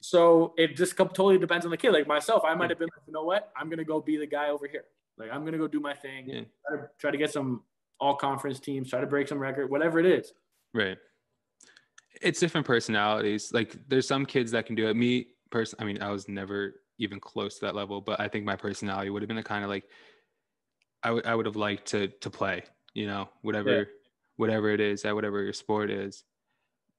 So it just totally depends on the kid. Like myself, I might have been like, you know what? I'm going to go be the guy over here. Like, I'm going to go do my thing, yeah. try, to, try to get some all-conference teams, try to break some record, whatever it is. Right. It's different personalities. Like, there's some kids that can do it. Me, person. I mean, I was never even close to that level, but I think my personality would have been a kind of like, I, w- I would have liked to to play, you know, whatever, yeah. whatever it is, at whatever your sport is.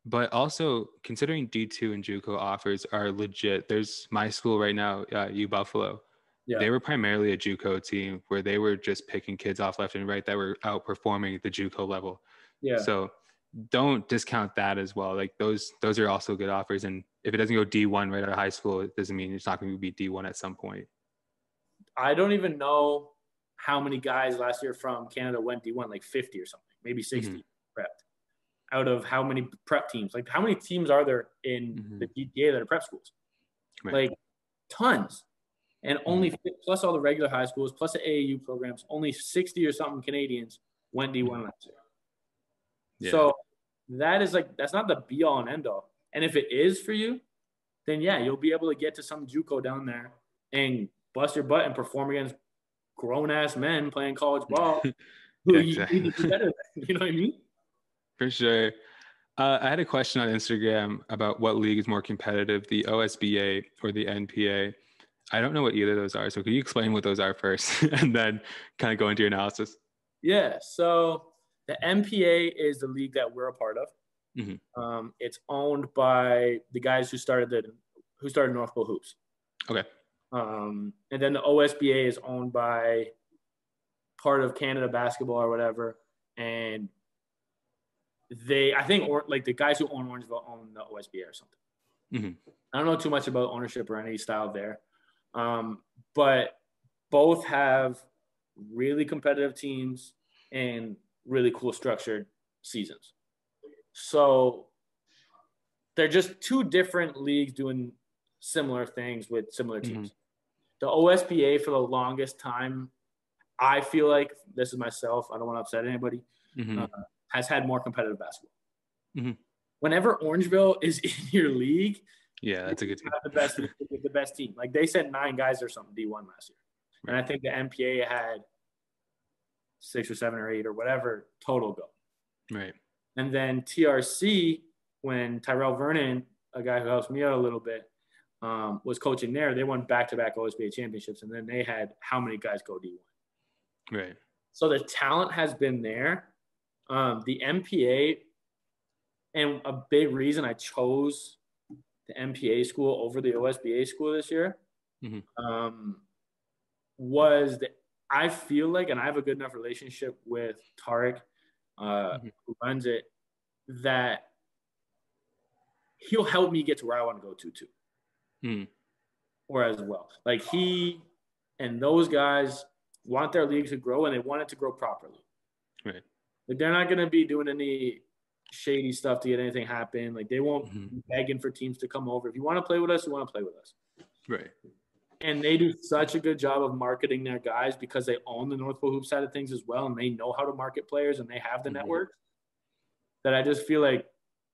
But also considering D two and JUCO offers are legit. There's my school right now, uh, U Buffalo. Yeah. They were primarily a JUCO team where they were just picking kids off left and right that were outperforming the JUCO level. Yeah. So don't discount that as well. Like those, those are also good offers. And if it doesn't go D one right out of high school, it doesn't mean it's not going to be D one at some point. I don't even know how many guys last year from Canada went D one, like fifty or something, maybe sixty mm-hmm. prepped. Out of how many prep teams, like how many teams are there in mm-hmm. the G T A that are prep schools? Right. Like tons. And only mm-hmm. plus all the regular high schools, plus the A A U programs, only sixty or something Canadians went D one mm-hmm. last year. Yeah. So that is like, that's not the be all and end all. And if it is for you, then yeah, you'll be able to get to some JUCO down there and bust your butt and perform against grown ass men playing college ball who yeah, exactly. you need to do better than. You know what I mean? For sure. Uh, I had a question on Instagram about what league is more competitive, the O S B A or the N P A. I don't know what either of those are. So could you explain what those are first and then kind of go into your analysis? Yeah. So the M P A is the league that we're a part of. Mm-hmm. Um, it's owned by the guys who started the who started North Pole Hoops. Okay. Um, and then the O S B A is owned by part of Canada Basketball or whatever. And They, I think, or like the guys who own Orangeville own the O S B A or something. Mm-hmm. I don't know too much about ownership or any style there, um, but both have really competitive teams and really cool structured seasons. So they're just two different leagues doing similar things with similar teams. Mm-hmm. The O S B A for the longest time, I feel like, this is myself, I don't want to upset anybody. Mm-hmm. Uh, has had more competitive basketball. Mm-hmm. Whenever Orangeville is in your league, yeah, that's a good team. The best, the best team. Like they sent nine guys or something D one last year, right. And I think the M P A had six or seven or eight or whatever total go. Right. And then T R C, when Tyrell Vernon, a guy who helps me out a little bit, um, was coaching there, they won back-to-back O S B A championships, and then they had how many guys go D one. Right. So the talent has been there. Um, the M P A, and a big reason I chose the M P A school over the O S B A school this year mm-hmm. um, was that I feel like, and I have a good enough relationship with Tariq, uh, mm-hmm. who runs it, that he'll help me get to where I want to go to too, mm. or as well. Like he and those guys want their league to grow, and they want it to grow properly. Right. Like they're not going to be doing any shady stuff to get anything happen. Like they won't mm-hmm. be begging for teams to come over. If you want to play with us, you want to play with us. Right. And they do such a good job of marketing their guys because they own the North Pole Hoop side of things as well. And they know how to market players and they have the mm-hmm. network that I just feel like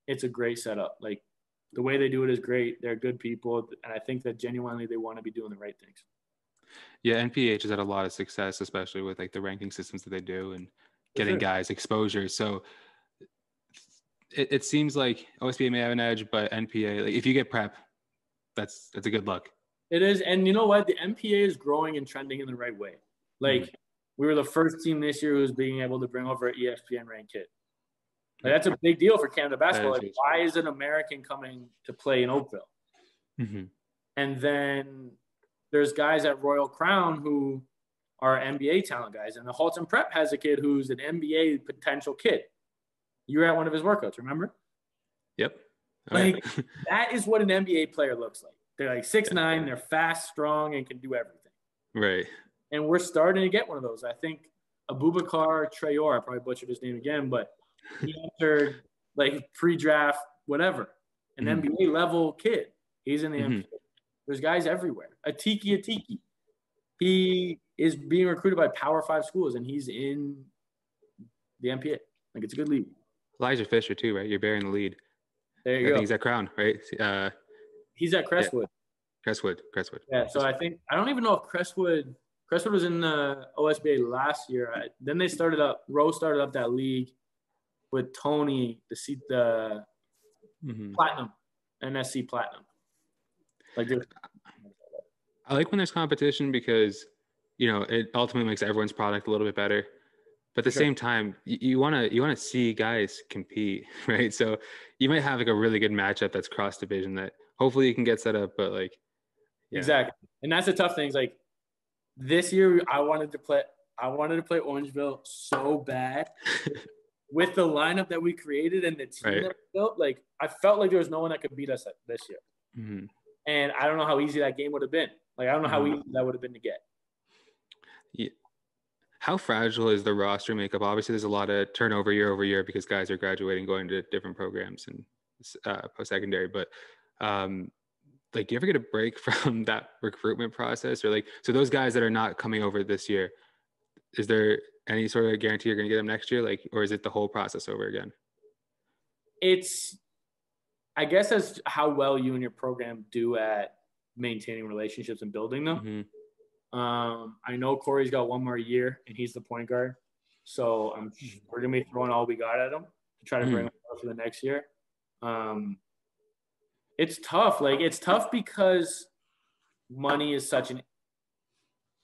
it's a great setup. Like the way they do it is great. They're good people. And I think that genuinely they want to be doing the right things. Yeah. N P H has had a lot of success, especially with like the ranking systems that they do. And getting guys exposure. So it, it seems like O S B A may have an edge, but N P A, like if you get prep, that's that's a good look. It is. And you know what? The M P A is growing and trending in the right way. Like mm-hmm. we were the first team this year who was being able to bring over an E S P N ranked kid. Like, that's a big deal for Canada basketball. Like, why is an American coming to play in Oakville? Mm-hmm. And then there's guys at Royal Crown who are N B A talent guys. And the Halton Prep has a kid who's an N B A potential kid. You were at one of his workouts, remember? Yep. Like, right. That is what an N B A player looks like. They're like six nine, yeah. They're fast, strong, and can do everything. Right. And we're starting to get one of those. I think Abubakar Traore, I probably butchered his name again, but he entered like pre-draft, whatever, an mm-hmm. N B A level kid. He's in the mm-hmm. N B A. There's guys everywhere. Atiki Atiki. He is being recruited by Power Five schools, and he's in the M P A. Like, it's a good league. Elijah Fisher too, right? You're bearing the lead. There you I go. Think he's at Crown, right? Uh, he's at Crestwood. Yeah. Crestwood, Crestwood. Yeah. So I think I don't even know if Crestwood. Crestwood was in the O S B A last year. I, then they started up. Rowe started up that league with Tony to see the mm-hmm. Platinum, N S C Platinum. Like, I like when there's competition because, you know, it ultimately makes everyone's product a little bit better. But at the sure. same time, you want to you want to see guys compete, right? So you might have like a really good matchup that's cross division that hopefully you can get set up, but like, yeah. Exactly. And that's the tough thing. Is like this year, I wanted to play. I wanted to play Orangeville so bad with the lineup that we created and the team right. that we built. Like, I felt like there was no one that could beat us this year, mm-hmm. and I don't know how easy that game would have been. Like, I don't know how mm-hmm. easy that would have been to get. Yeah. How fragile is the roster makeup? Obviously, there's a lot of turnover year over year because guys are graduating, going to different programs and uh, post-secondary. But um, like, do you ever get a break from that recruitment process, or like, so those guys that are not coming over this year, is there any sort of guarantee you're going to get them next year? Like, or is it the whole process over again? It's, I guess, as how well you and your program do at maintaining relationships and building them. Mm-hmm. Um, I know Corey's got one more year and he's the point guard. So I'm we're gonna be throwing all we got at him to try to bring mm. him up for the next year. Um it's tough. Like, it's tough because money is such an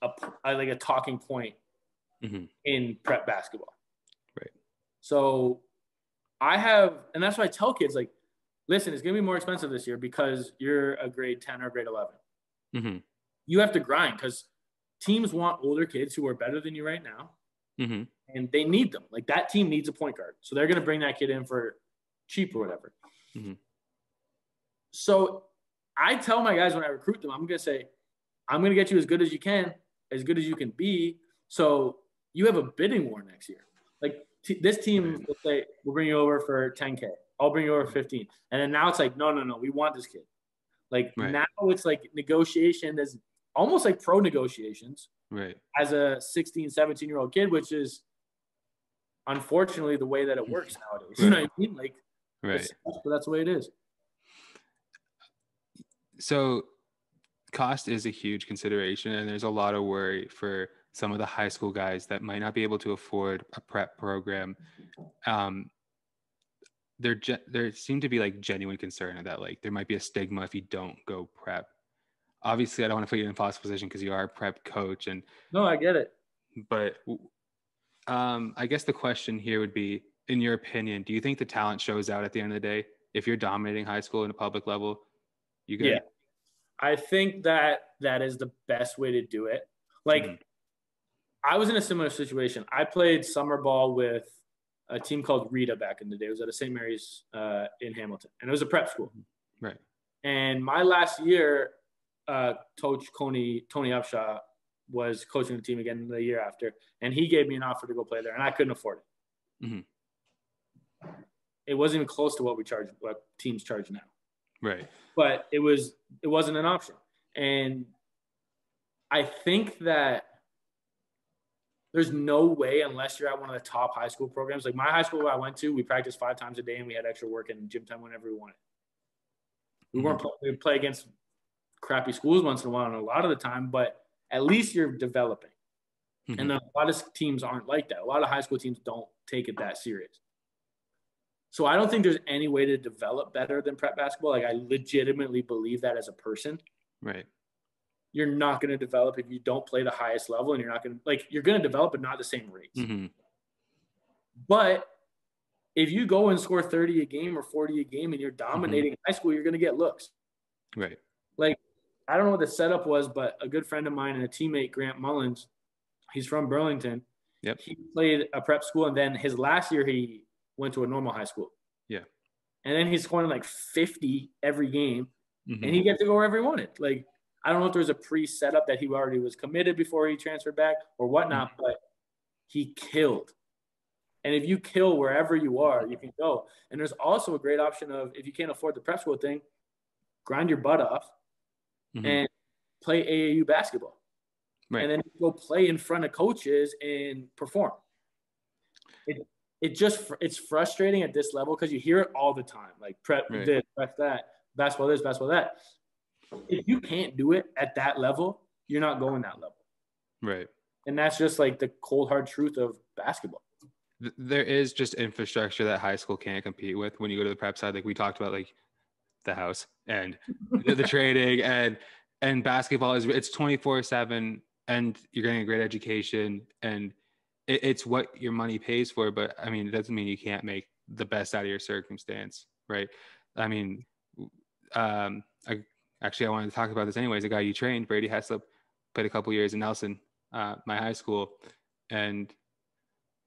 a, a like a talking point mm-hmm. in prep basketball. Right. So I have and that's why I tell kids, like, listen, it's gonna be more expensive this year because you're a grade ten or grade eleven. Mm-hmm. You have to grind because teams want older kids who are better than you right now, mm-hmm. and they need them. Like, that team needs a point guard, so they're going to bring that kid in for cheap or whatever. Mm-hmm. So I tell my guys when I recruit them, I'm going to say, I'm going to get you as good as you can, as good as you can be, so you have a bidding war next year. Like, t- this team will say, we'll bring you over for ten K. I'll bring you over for fifteen. And then now it's like, no, no, no, we want this kid. Like, right. now it's like negotiation as – almost like pro negotiations right. as a sixteen, seventeen year old kid, which is unfortunately the way that it works nowadays. Right. You know what I mean? Like, right. but that's the way it is. So cost is a huge consideration, and there's a lot of worry for some of the high school guys that might not be able to afford a prep program. Um, there, ge- there seem to be like genuine concern that like there might be a stigma if you don't go prep. Obviously, I don't want to put you in an impossible position because you are a prep coach. And no, I get it. But um, I guess the question here would be, in your opinion, do you think the talent shows out at the end of the day? If you're dominating high school in a public level, you good? Yeah. I think that that is the best way to do it. Like, mm-hmm. I was in a similar situation. I played summer ball with a team called Rita back in the day. It was at a Saint Mary's uh, in Hamilton. And it was a prep school. Right. And my last year – Uh, coach Coney, Tony Upshaw was coaching the team again the year after, and he gave me an offer to go play there, and I couldn't afford it. Mm-hmm. It wasn't even close to what we charge, what teams charge now. Right. But it was, it wasn't an option. And I think that there's no way, unless you're at one of the top high school programs, like my high school I went to, we practiced five times a day and we had extra work and gym time whenever we wanted. We mm-hmm. weren't we play against crappy schools once in a while and a lot of the time, but at least you're developing. Mm-hmm. And a lot of teams aren't like that. A lot of high school teams don't take it that serious. So I don't think there's any way to develop better than prep basketball. Like, I legitimately believe that as a person. Right. You're not going to develop if you don't play the highest level, and you're not going to, like, you're going to develop, but not the same rates. Mm-hmm. But if you go and score thirty a game or forty a game and you're dominating mm-hmm. high school, you're going to get looks. Right. Like, I don't know what the setup was, but a good friend of mine and a teammate, Grant Mullins, he's from Burlington. Yep. He played a prep school, and then his last year he went to a normal high school. Yeah. And then he's scoring like fifty every game, mm-hmm. and he gets to go wherever he wanted. Like, I don't know if there was a pre-setup that he already was committed before he transferred back or whatnot, mm-hmm. but he killed. And if you kill wherever you are, you can go. And there's also a great option of, if you can't afford the prep school thing, grind your butt off mm-hmm. and play A A U basketball. Right. And then go play in front of coaches and perform. It, it just, it's frustrating at this level because you hear it all the time. Like prep right. this, prep that, basketball this, basketball that. If you can't do it at that level, you're not going that level. Right. And that's just like the cold, hard truth of basketball. There is just infrastructure that high school can't compete with when you go to the prep side. Like we talked about, like the house and the, the training and, and basketball is it's twenty-four seven and you're getting a great education and it, it's what your money pays for. But I mean, it doesn't mean you can't make the best out of your circumstance. Right. I mean, um, I actually, I wanted to talk about this anyways. A guy you trained, Brady Heslip, played a couple years in Nelson, uh, my high school. And,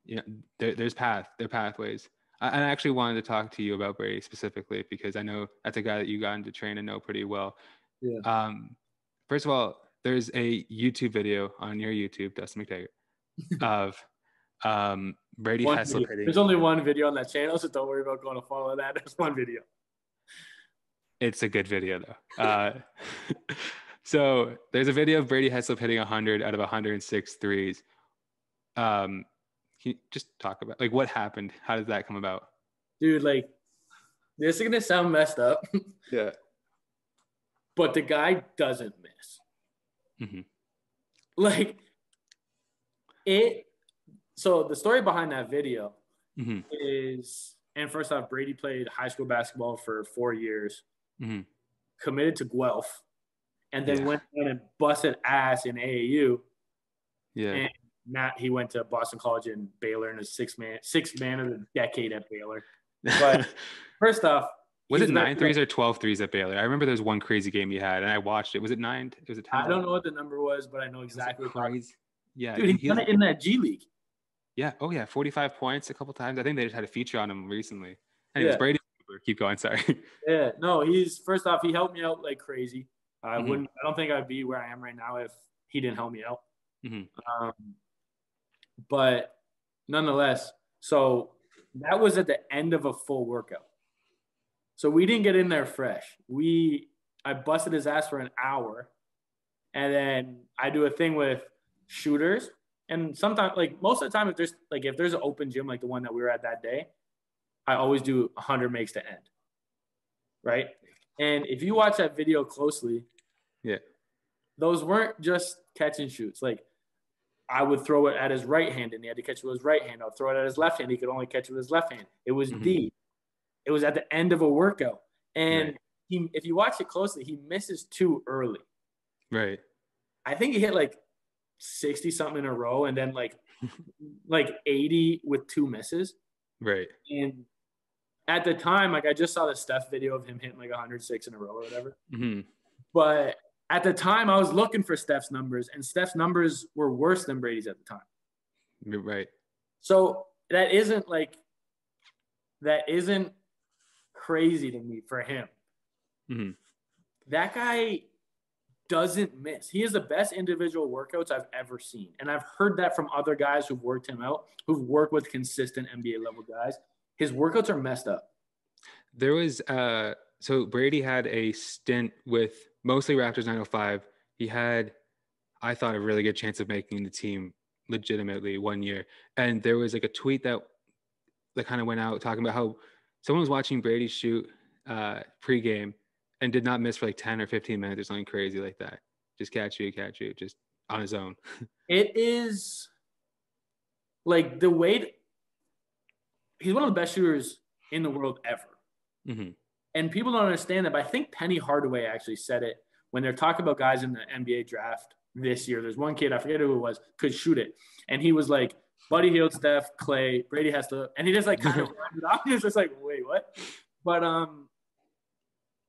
you know, there, there's path, there are pathways. I, I actually wanted to talk to you about Brady specifically because I know that's a guy that you got into train and know pretty well. Yeah. Um, first of all, there's a YouTube video on your YouTube, Dustin Mactaggart, of um, Brady Heslip. There's only one video on that channel, so don't worry about going to follow that. There's one video. It's a good video, though. Uh, so there's a video of Brady Heslip hitting one hundred out of one hundred six threes. Um, Can you just talk about like what happened? How did that come about? Dude, like this is gonna sound messed up. Yeah. But the guy doesn't miss. Mm-hmm. Like it. So the story behind that video mm-hmm. is, and first off, Brady played high school basketball for four years, mm-hmm. committed to Guelph, and then yeah. went and busted ass in A A U. Yeah. And Matt, he went to Boston College and Baylor and a six man six man of the decade at Baylor. But first off, was it nine threes or twelve threes at Baylor? I remember there was one crazy game he had, and I watched it. Was it nine? Was it ten? I don't know what the number was, but I know exactly. Crazy. Yeah, dude, he's he done it in that G League. Yeah. Oh yeah, forty-five points a couple times. I think they just had a feature on him recently. Anyways, yeah. Brady, keep going. Sorry. Yeah. No, he's first off, he helped me out like crazy. I mm-hmm. wouldn't. I don't think I'd be where I am right now if he didn't help me out. Mm-hmm. Um, But nonetheless, so that was at the end of a full workout. So we didn't get in there fresh. We, I busted his ass for an hour. And then I do a thing with shooters. And sometimes, like most of the time, if there's like, if there's an open gym, like the one that we were at that day, I always do a hundred makes to end. Right. And if you watch that video closely, yeah, those weren't just catch and shoots. Like, I would throw it at his right hand and he had to catch it with his right hand. I'll throw it at his left hand. He could only catch it with his left hand. It was mm-hmm. D. It was at the end of a workout. And right. he, if you watch it closely, he misses two early. Right. I think he hit like sixty something in a row and then like, like eighty with two misses. Right. And at the time, like I just saw the Steph video of him hitting like one hundred six in a row or whatever. Mm-hmm. But at the time, I was looking for Steph's numbers, and Steph's numbers were worse than Brady's at the time. You're right. So that isn't like that isn't crazy to me for him. Mm-hmm. That guy doesn't miss. He is the best individual workouts I've ever seen, and I've heard that from other guys who've worked him out, who've worked with consistent N B A level guys. His workouts are messed up. There was uh, so Brady had a stint with. Mostly Raptors nine oh five. He had, I thought, a really good chance of making the team legitimately one year. And there was like a tweet that that kind of went out talking about how someone was watching Brady shoot uh, pregame and did not miss for like ten or fifteen minutes or something crazy like that. Just catch you, catch you, just on his own. It is like the way to, he's one of the best shooters in the world ever. Mm-hmm. And people don't understand that, but I think Penny Hardaway actually said it when they're talking about guys in the N B A draft this year. There's one kid, I forget who it was, could shoot it. And he was like, Buddy Hield, Steph, Clay, Brady Heslip. And he just like kind of runs it off. He was just like, wait, what? But um,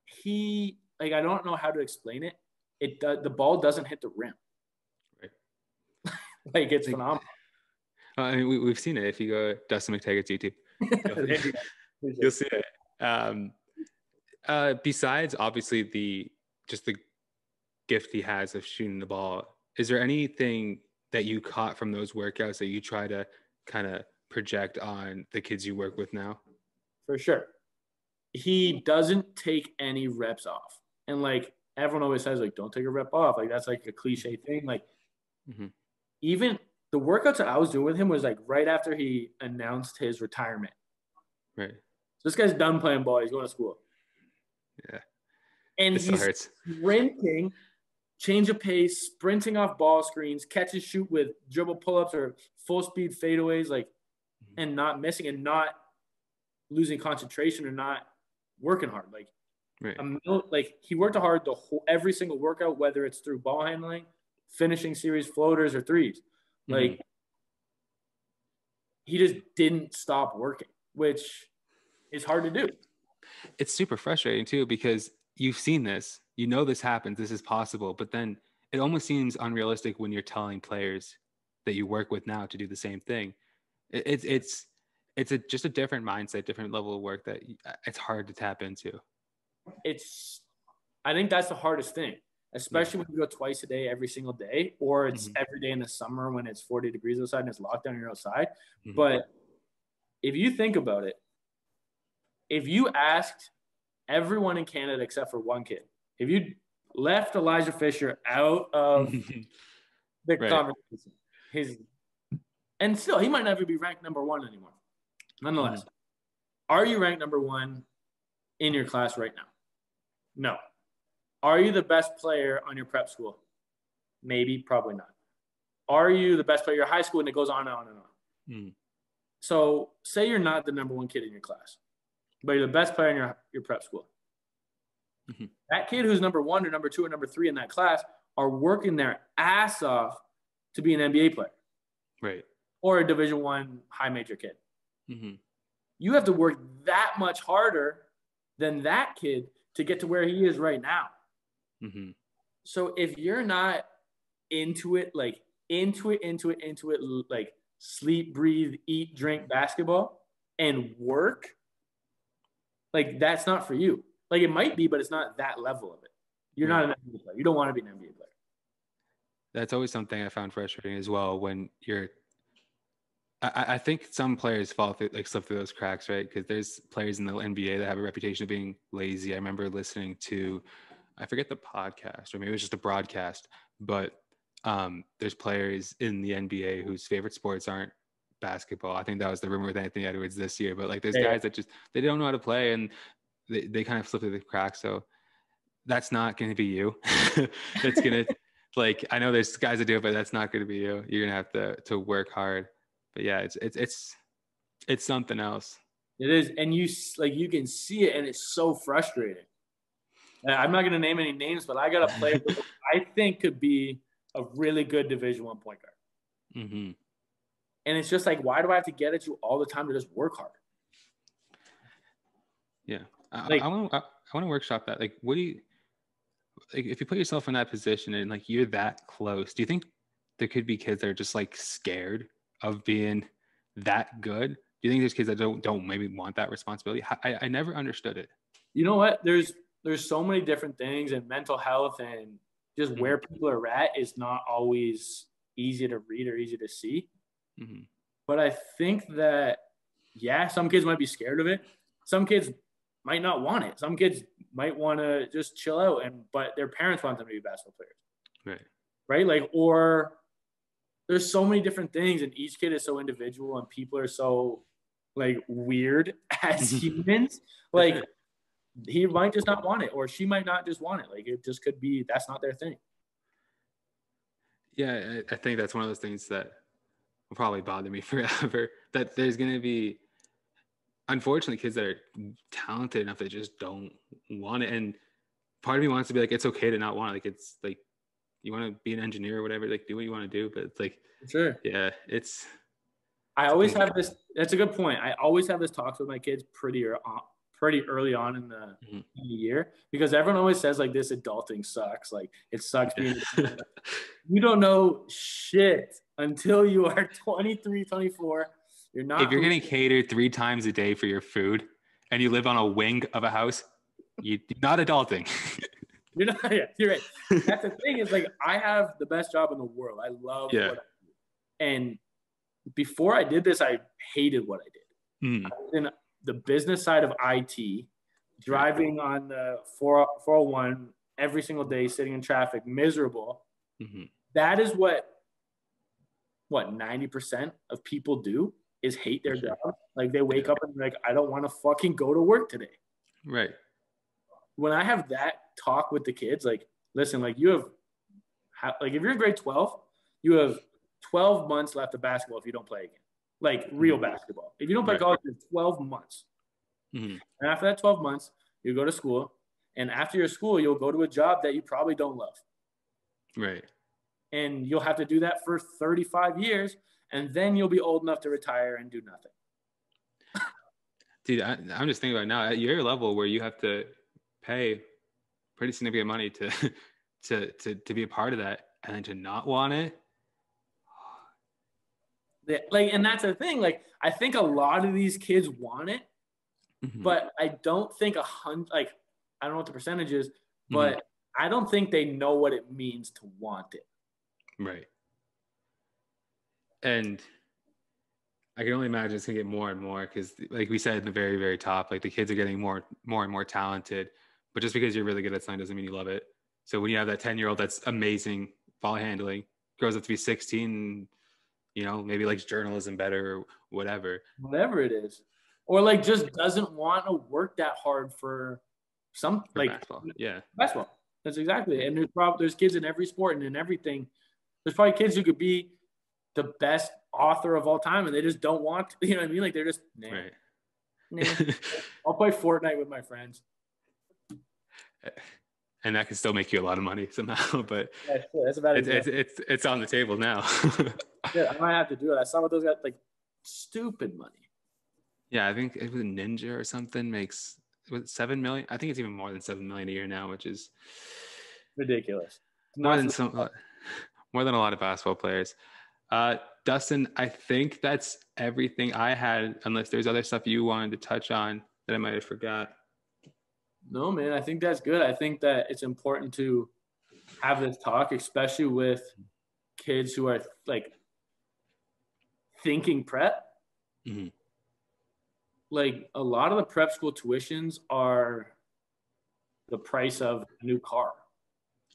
he, like, I don't know how to explain it, it uh, the ball doesn't hit the rim. Right. Like, it's like, phenomenal. I mean, we, we've seen it. If you go Dustin Mactaggart's YouTube, you'll, you'll see it. Um, uh, besides, obviously, the just the gift he has of shooting the ball, is there anything that you caught from those workouts that you try to kind of project on the kids you work with now? For sure. He doesn't take any reps off. And, like, everyone always says, like, don't take a rep off. Like, that's, like, a cliche thing. Like, mm-hmm. even – the workouts that I was doing with him was like right after he announced his retirement. Right. So this guy's done playing ball. He's going to school. Yeah. And this he's hurts. Sprinting, change of pace, sprinting off ball screens, catch and shoot with dribble pull-ups or full speed fadeaways, like, mm-hmm. and not missing and not losing concentration or not working hard. Like, right. a mil- like he worked hard the whole, every single workout, whether it's through ball handling, finishing series floaters or threes. Like, he just didn't stop working, which is hard to do. It's super frustrating too, because you've seen this, you know, this happens, this is possible, but then it almost seems unrealistic when you're telling players that you work with now to do the same thing. It, it's, it's, it's a, just a different mindset, different level of work that it's hard to tap into. It's, I think that's the hardest thing. Especially when you go twice a day, every single day, or it's mm-hmm. every day in the summer when it's forty degrees outside and it's lockdown and you're outside. Mm-hmm. But if you think about it, if you asked everyone in Canada except for one kid, if you left Elijah Fisher out of the right. conversation, his, and still he might never be ranked number one anymore. Nonetheless, mm-hmm. are you ranked number one in your class right now? No. Are you the best player on your prep school? Maybe, probably not. Are you the best player at your high school? And it goes on and on and on. Mm. So say you're not the number one kid in your class, but you're the best player in your, your prep school. Mm-hmm. That kid who's number one or number two or number three in that class are working their ass off to be an N B A player. Right. Or a Division One high major kid. Mm-hmm. You have to work that much harder than that kid to get to where he is right now. Mm-hmm. So if you're not into it, like into it, into it, into it, like sleep, breathe, eat, drink basketball and work, like that's not for you. Like it might be, but it's not that level of it. You're yeah. not an N B A player. You don't want to be an N B A player. That's always something I found frustrating as well. When you're, I, I think some players fall through, like slip through those cracks, right? Because there's players in the N B A that have a reputation of being lazy. I remember listening to, I forget the podcast, or maybe it was just a broadcast, but um, there's players in the N B A whose favorite sports aren't basketball. I think that was the rumor with Anthony Edwards this year, but like there's yeah. guys that just, they don't know how to play and they, they kind of slip through the cracks. So that's not going to be you. That's going to like, I know there's guys that do it, but that's not going to be you. You're going to have to, to work hard, but yeah, it's, it's, it's, it's something else. It is. And you like, you can see it and it's so frustrating. I'm not going to name any names, but I got a player who I think could be a really good Division One point guard. Mm-hmm. And it's just like, why do I have to get at you all the time to just work hard? Yeah. Like, I, I want to I, I want to workshop that. Like, what do you like, – if you put yourself in that position and, like, you're that close, do you think there could be kids that are just, like, scared of being that good? Do you think there's kids that don't, don't maybe want that responsibility? I, I never understood it. You know what? There's – There's so many different things, and mental health and just where people are at is not always easy to read or easy to see. Mm-hmm. But I think that, yeah, some kids might be scared of it. Some kids might not want it. Some kids might want to just chill out, and but their parents want them to be basketball players. Right. Right? Like, or there's so many different things, and each kid is so individual, and people are so, like, weird as humans. Like, he might just not want it, or she might not just want it. Like, it just could be that's not their thing. Yeah, I think that's one of those things that will probably bother me forever, that there's going to be, unfortunately, kids that are talented enough that just don't want it. And part of me wants to be like, it's okay to not want it. Like, it's like, you want to be an engineer or whatever, like, do what you want to do. But it's like, sure. Yeah, it's. I always have this. That's a good point. I always have this talks with my kids pretty or pretty early on in the, mm-hmm. in the year, because everyone always says like this adulting sucks. Like it sucks. Being you don't know shit until you are twenty-three, twenty-four. You're not. If you're getting catered three times a day for your food and you live on a wing of a house, you're not adulting. You're not, yeah, you're right. That's the thing is like, I have the best job in the world. I love yeah. what I do. And before I did this, I hated what I did. Mm. I was in the business side of I T, driving on the four oh one every single day, sitting in traffic, miserable. Mm-hmm. That is what, what ninety percent of people do is hate their job. Like they wake up and they're like, I don't want to fucking go to work today. Right. When I have that talk with the kids, like, listen, like you have, like if you're in grade twelve, you have twelve months left of basketball if you don't play again, like real mm-hmm. basketball. If you don't play right. college, it's twelve months. Mm-hmm. And after that twelve months, you go to school. And after your school, you'll go to a job that you probably don't love. Right. And you'll have to do that for thirty-five years. And then you'll be old enough to retire and do nothing. Dude, I, I'm just thinking about now at your level where you have to pay pretty significant money to, to, to, to be a part of that and then to not want it. Like, and that's the thing. Like, I think a lot of these kids want it, mm-hmm. but I don't think a hundred, like, I don't know what the percentage is, but mm-hmm. I don't think they know what it means to want it. Right. And I can only imagine it's gonna get more and more because, like we said at the very, very top, like the kids are getting more, more and more talented. But just because you're really good at something doesn't mean you love it. So when you have that ten-year-old that's amazing ball handling, grows up to be sixteen, you know, maybe likes journalism better or whatever. Whatever it is, or like just doesn't want to work that hard for some for like basketball. Yeah, basketball. That's exactly it. And there's probably there's kids in every sport and in everything. There's probably kids who could be the best author of all time and they just don't want to, you know what I mean? Like they're just nah, right. nah. I'll play Fortnite with my friends. And that can still make you a lot of money somehow, but yeah, sure. That's about it, it's, it's it's on the table now. Yeah, I might have to do it. I saw what those guys like stupid money. Yeah, I think it was Ninja or something makes was it seven million. I think it's even more than seven million a year now, which is ridiculous. More than some, uh, more than a lot of basketball players. Uh, Dustin, I think that's everything I had, unless there's other stuff you wanted to touch on that I might have forgot. No, man, I think that's good. I think that it's important to have this talk, especially with kids who are like thinking prep. Mm-hmm. Like a lot of the prep school tuitions are the price of a new car.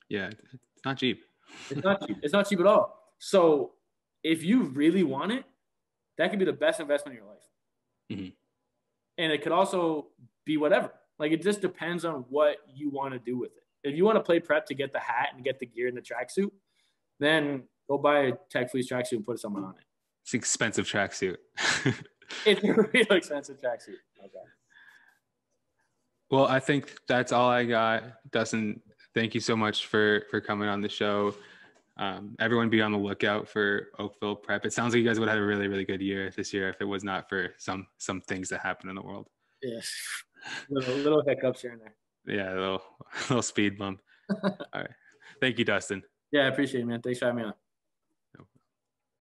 Yeah, it's not cheap. It's not cheap. It's not cheap at all. So if you really want it, that could be the best investment in your life. Mm-hmm. And it could also be whatever. Like it just depends on what you want to do with it. If you want to play prep to get the hat and get the gear and the tracksuit, then go buy a Tech Fleece tracksuit and put someone on it. It's an expensive tracksuit. It's a real expensive tracksuit. Okay. Well, I think that's all I got. Dustin, thank you so much for, for coming on the show. Um, everyone be on the lookout for Oakville Prep. It sounds like you guys would have had a really, really good year this year if it was not for some some things that happen in the world. Yes. Little, little hiccups here and there. Yeah, a little, little speed bump. All right. Thank you, Dustin. Yeah, I appreciate it, man. Thanks for having me on.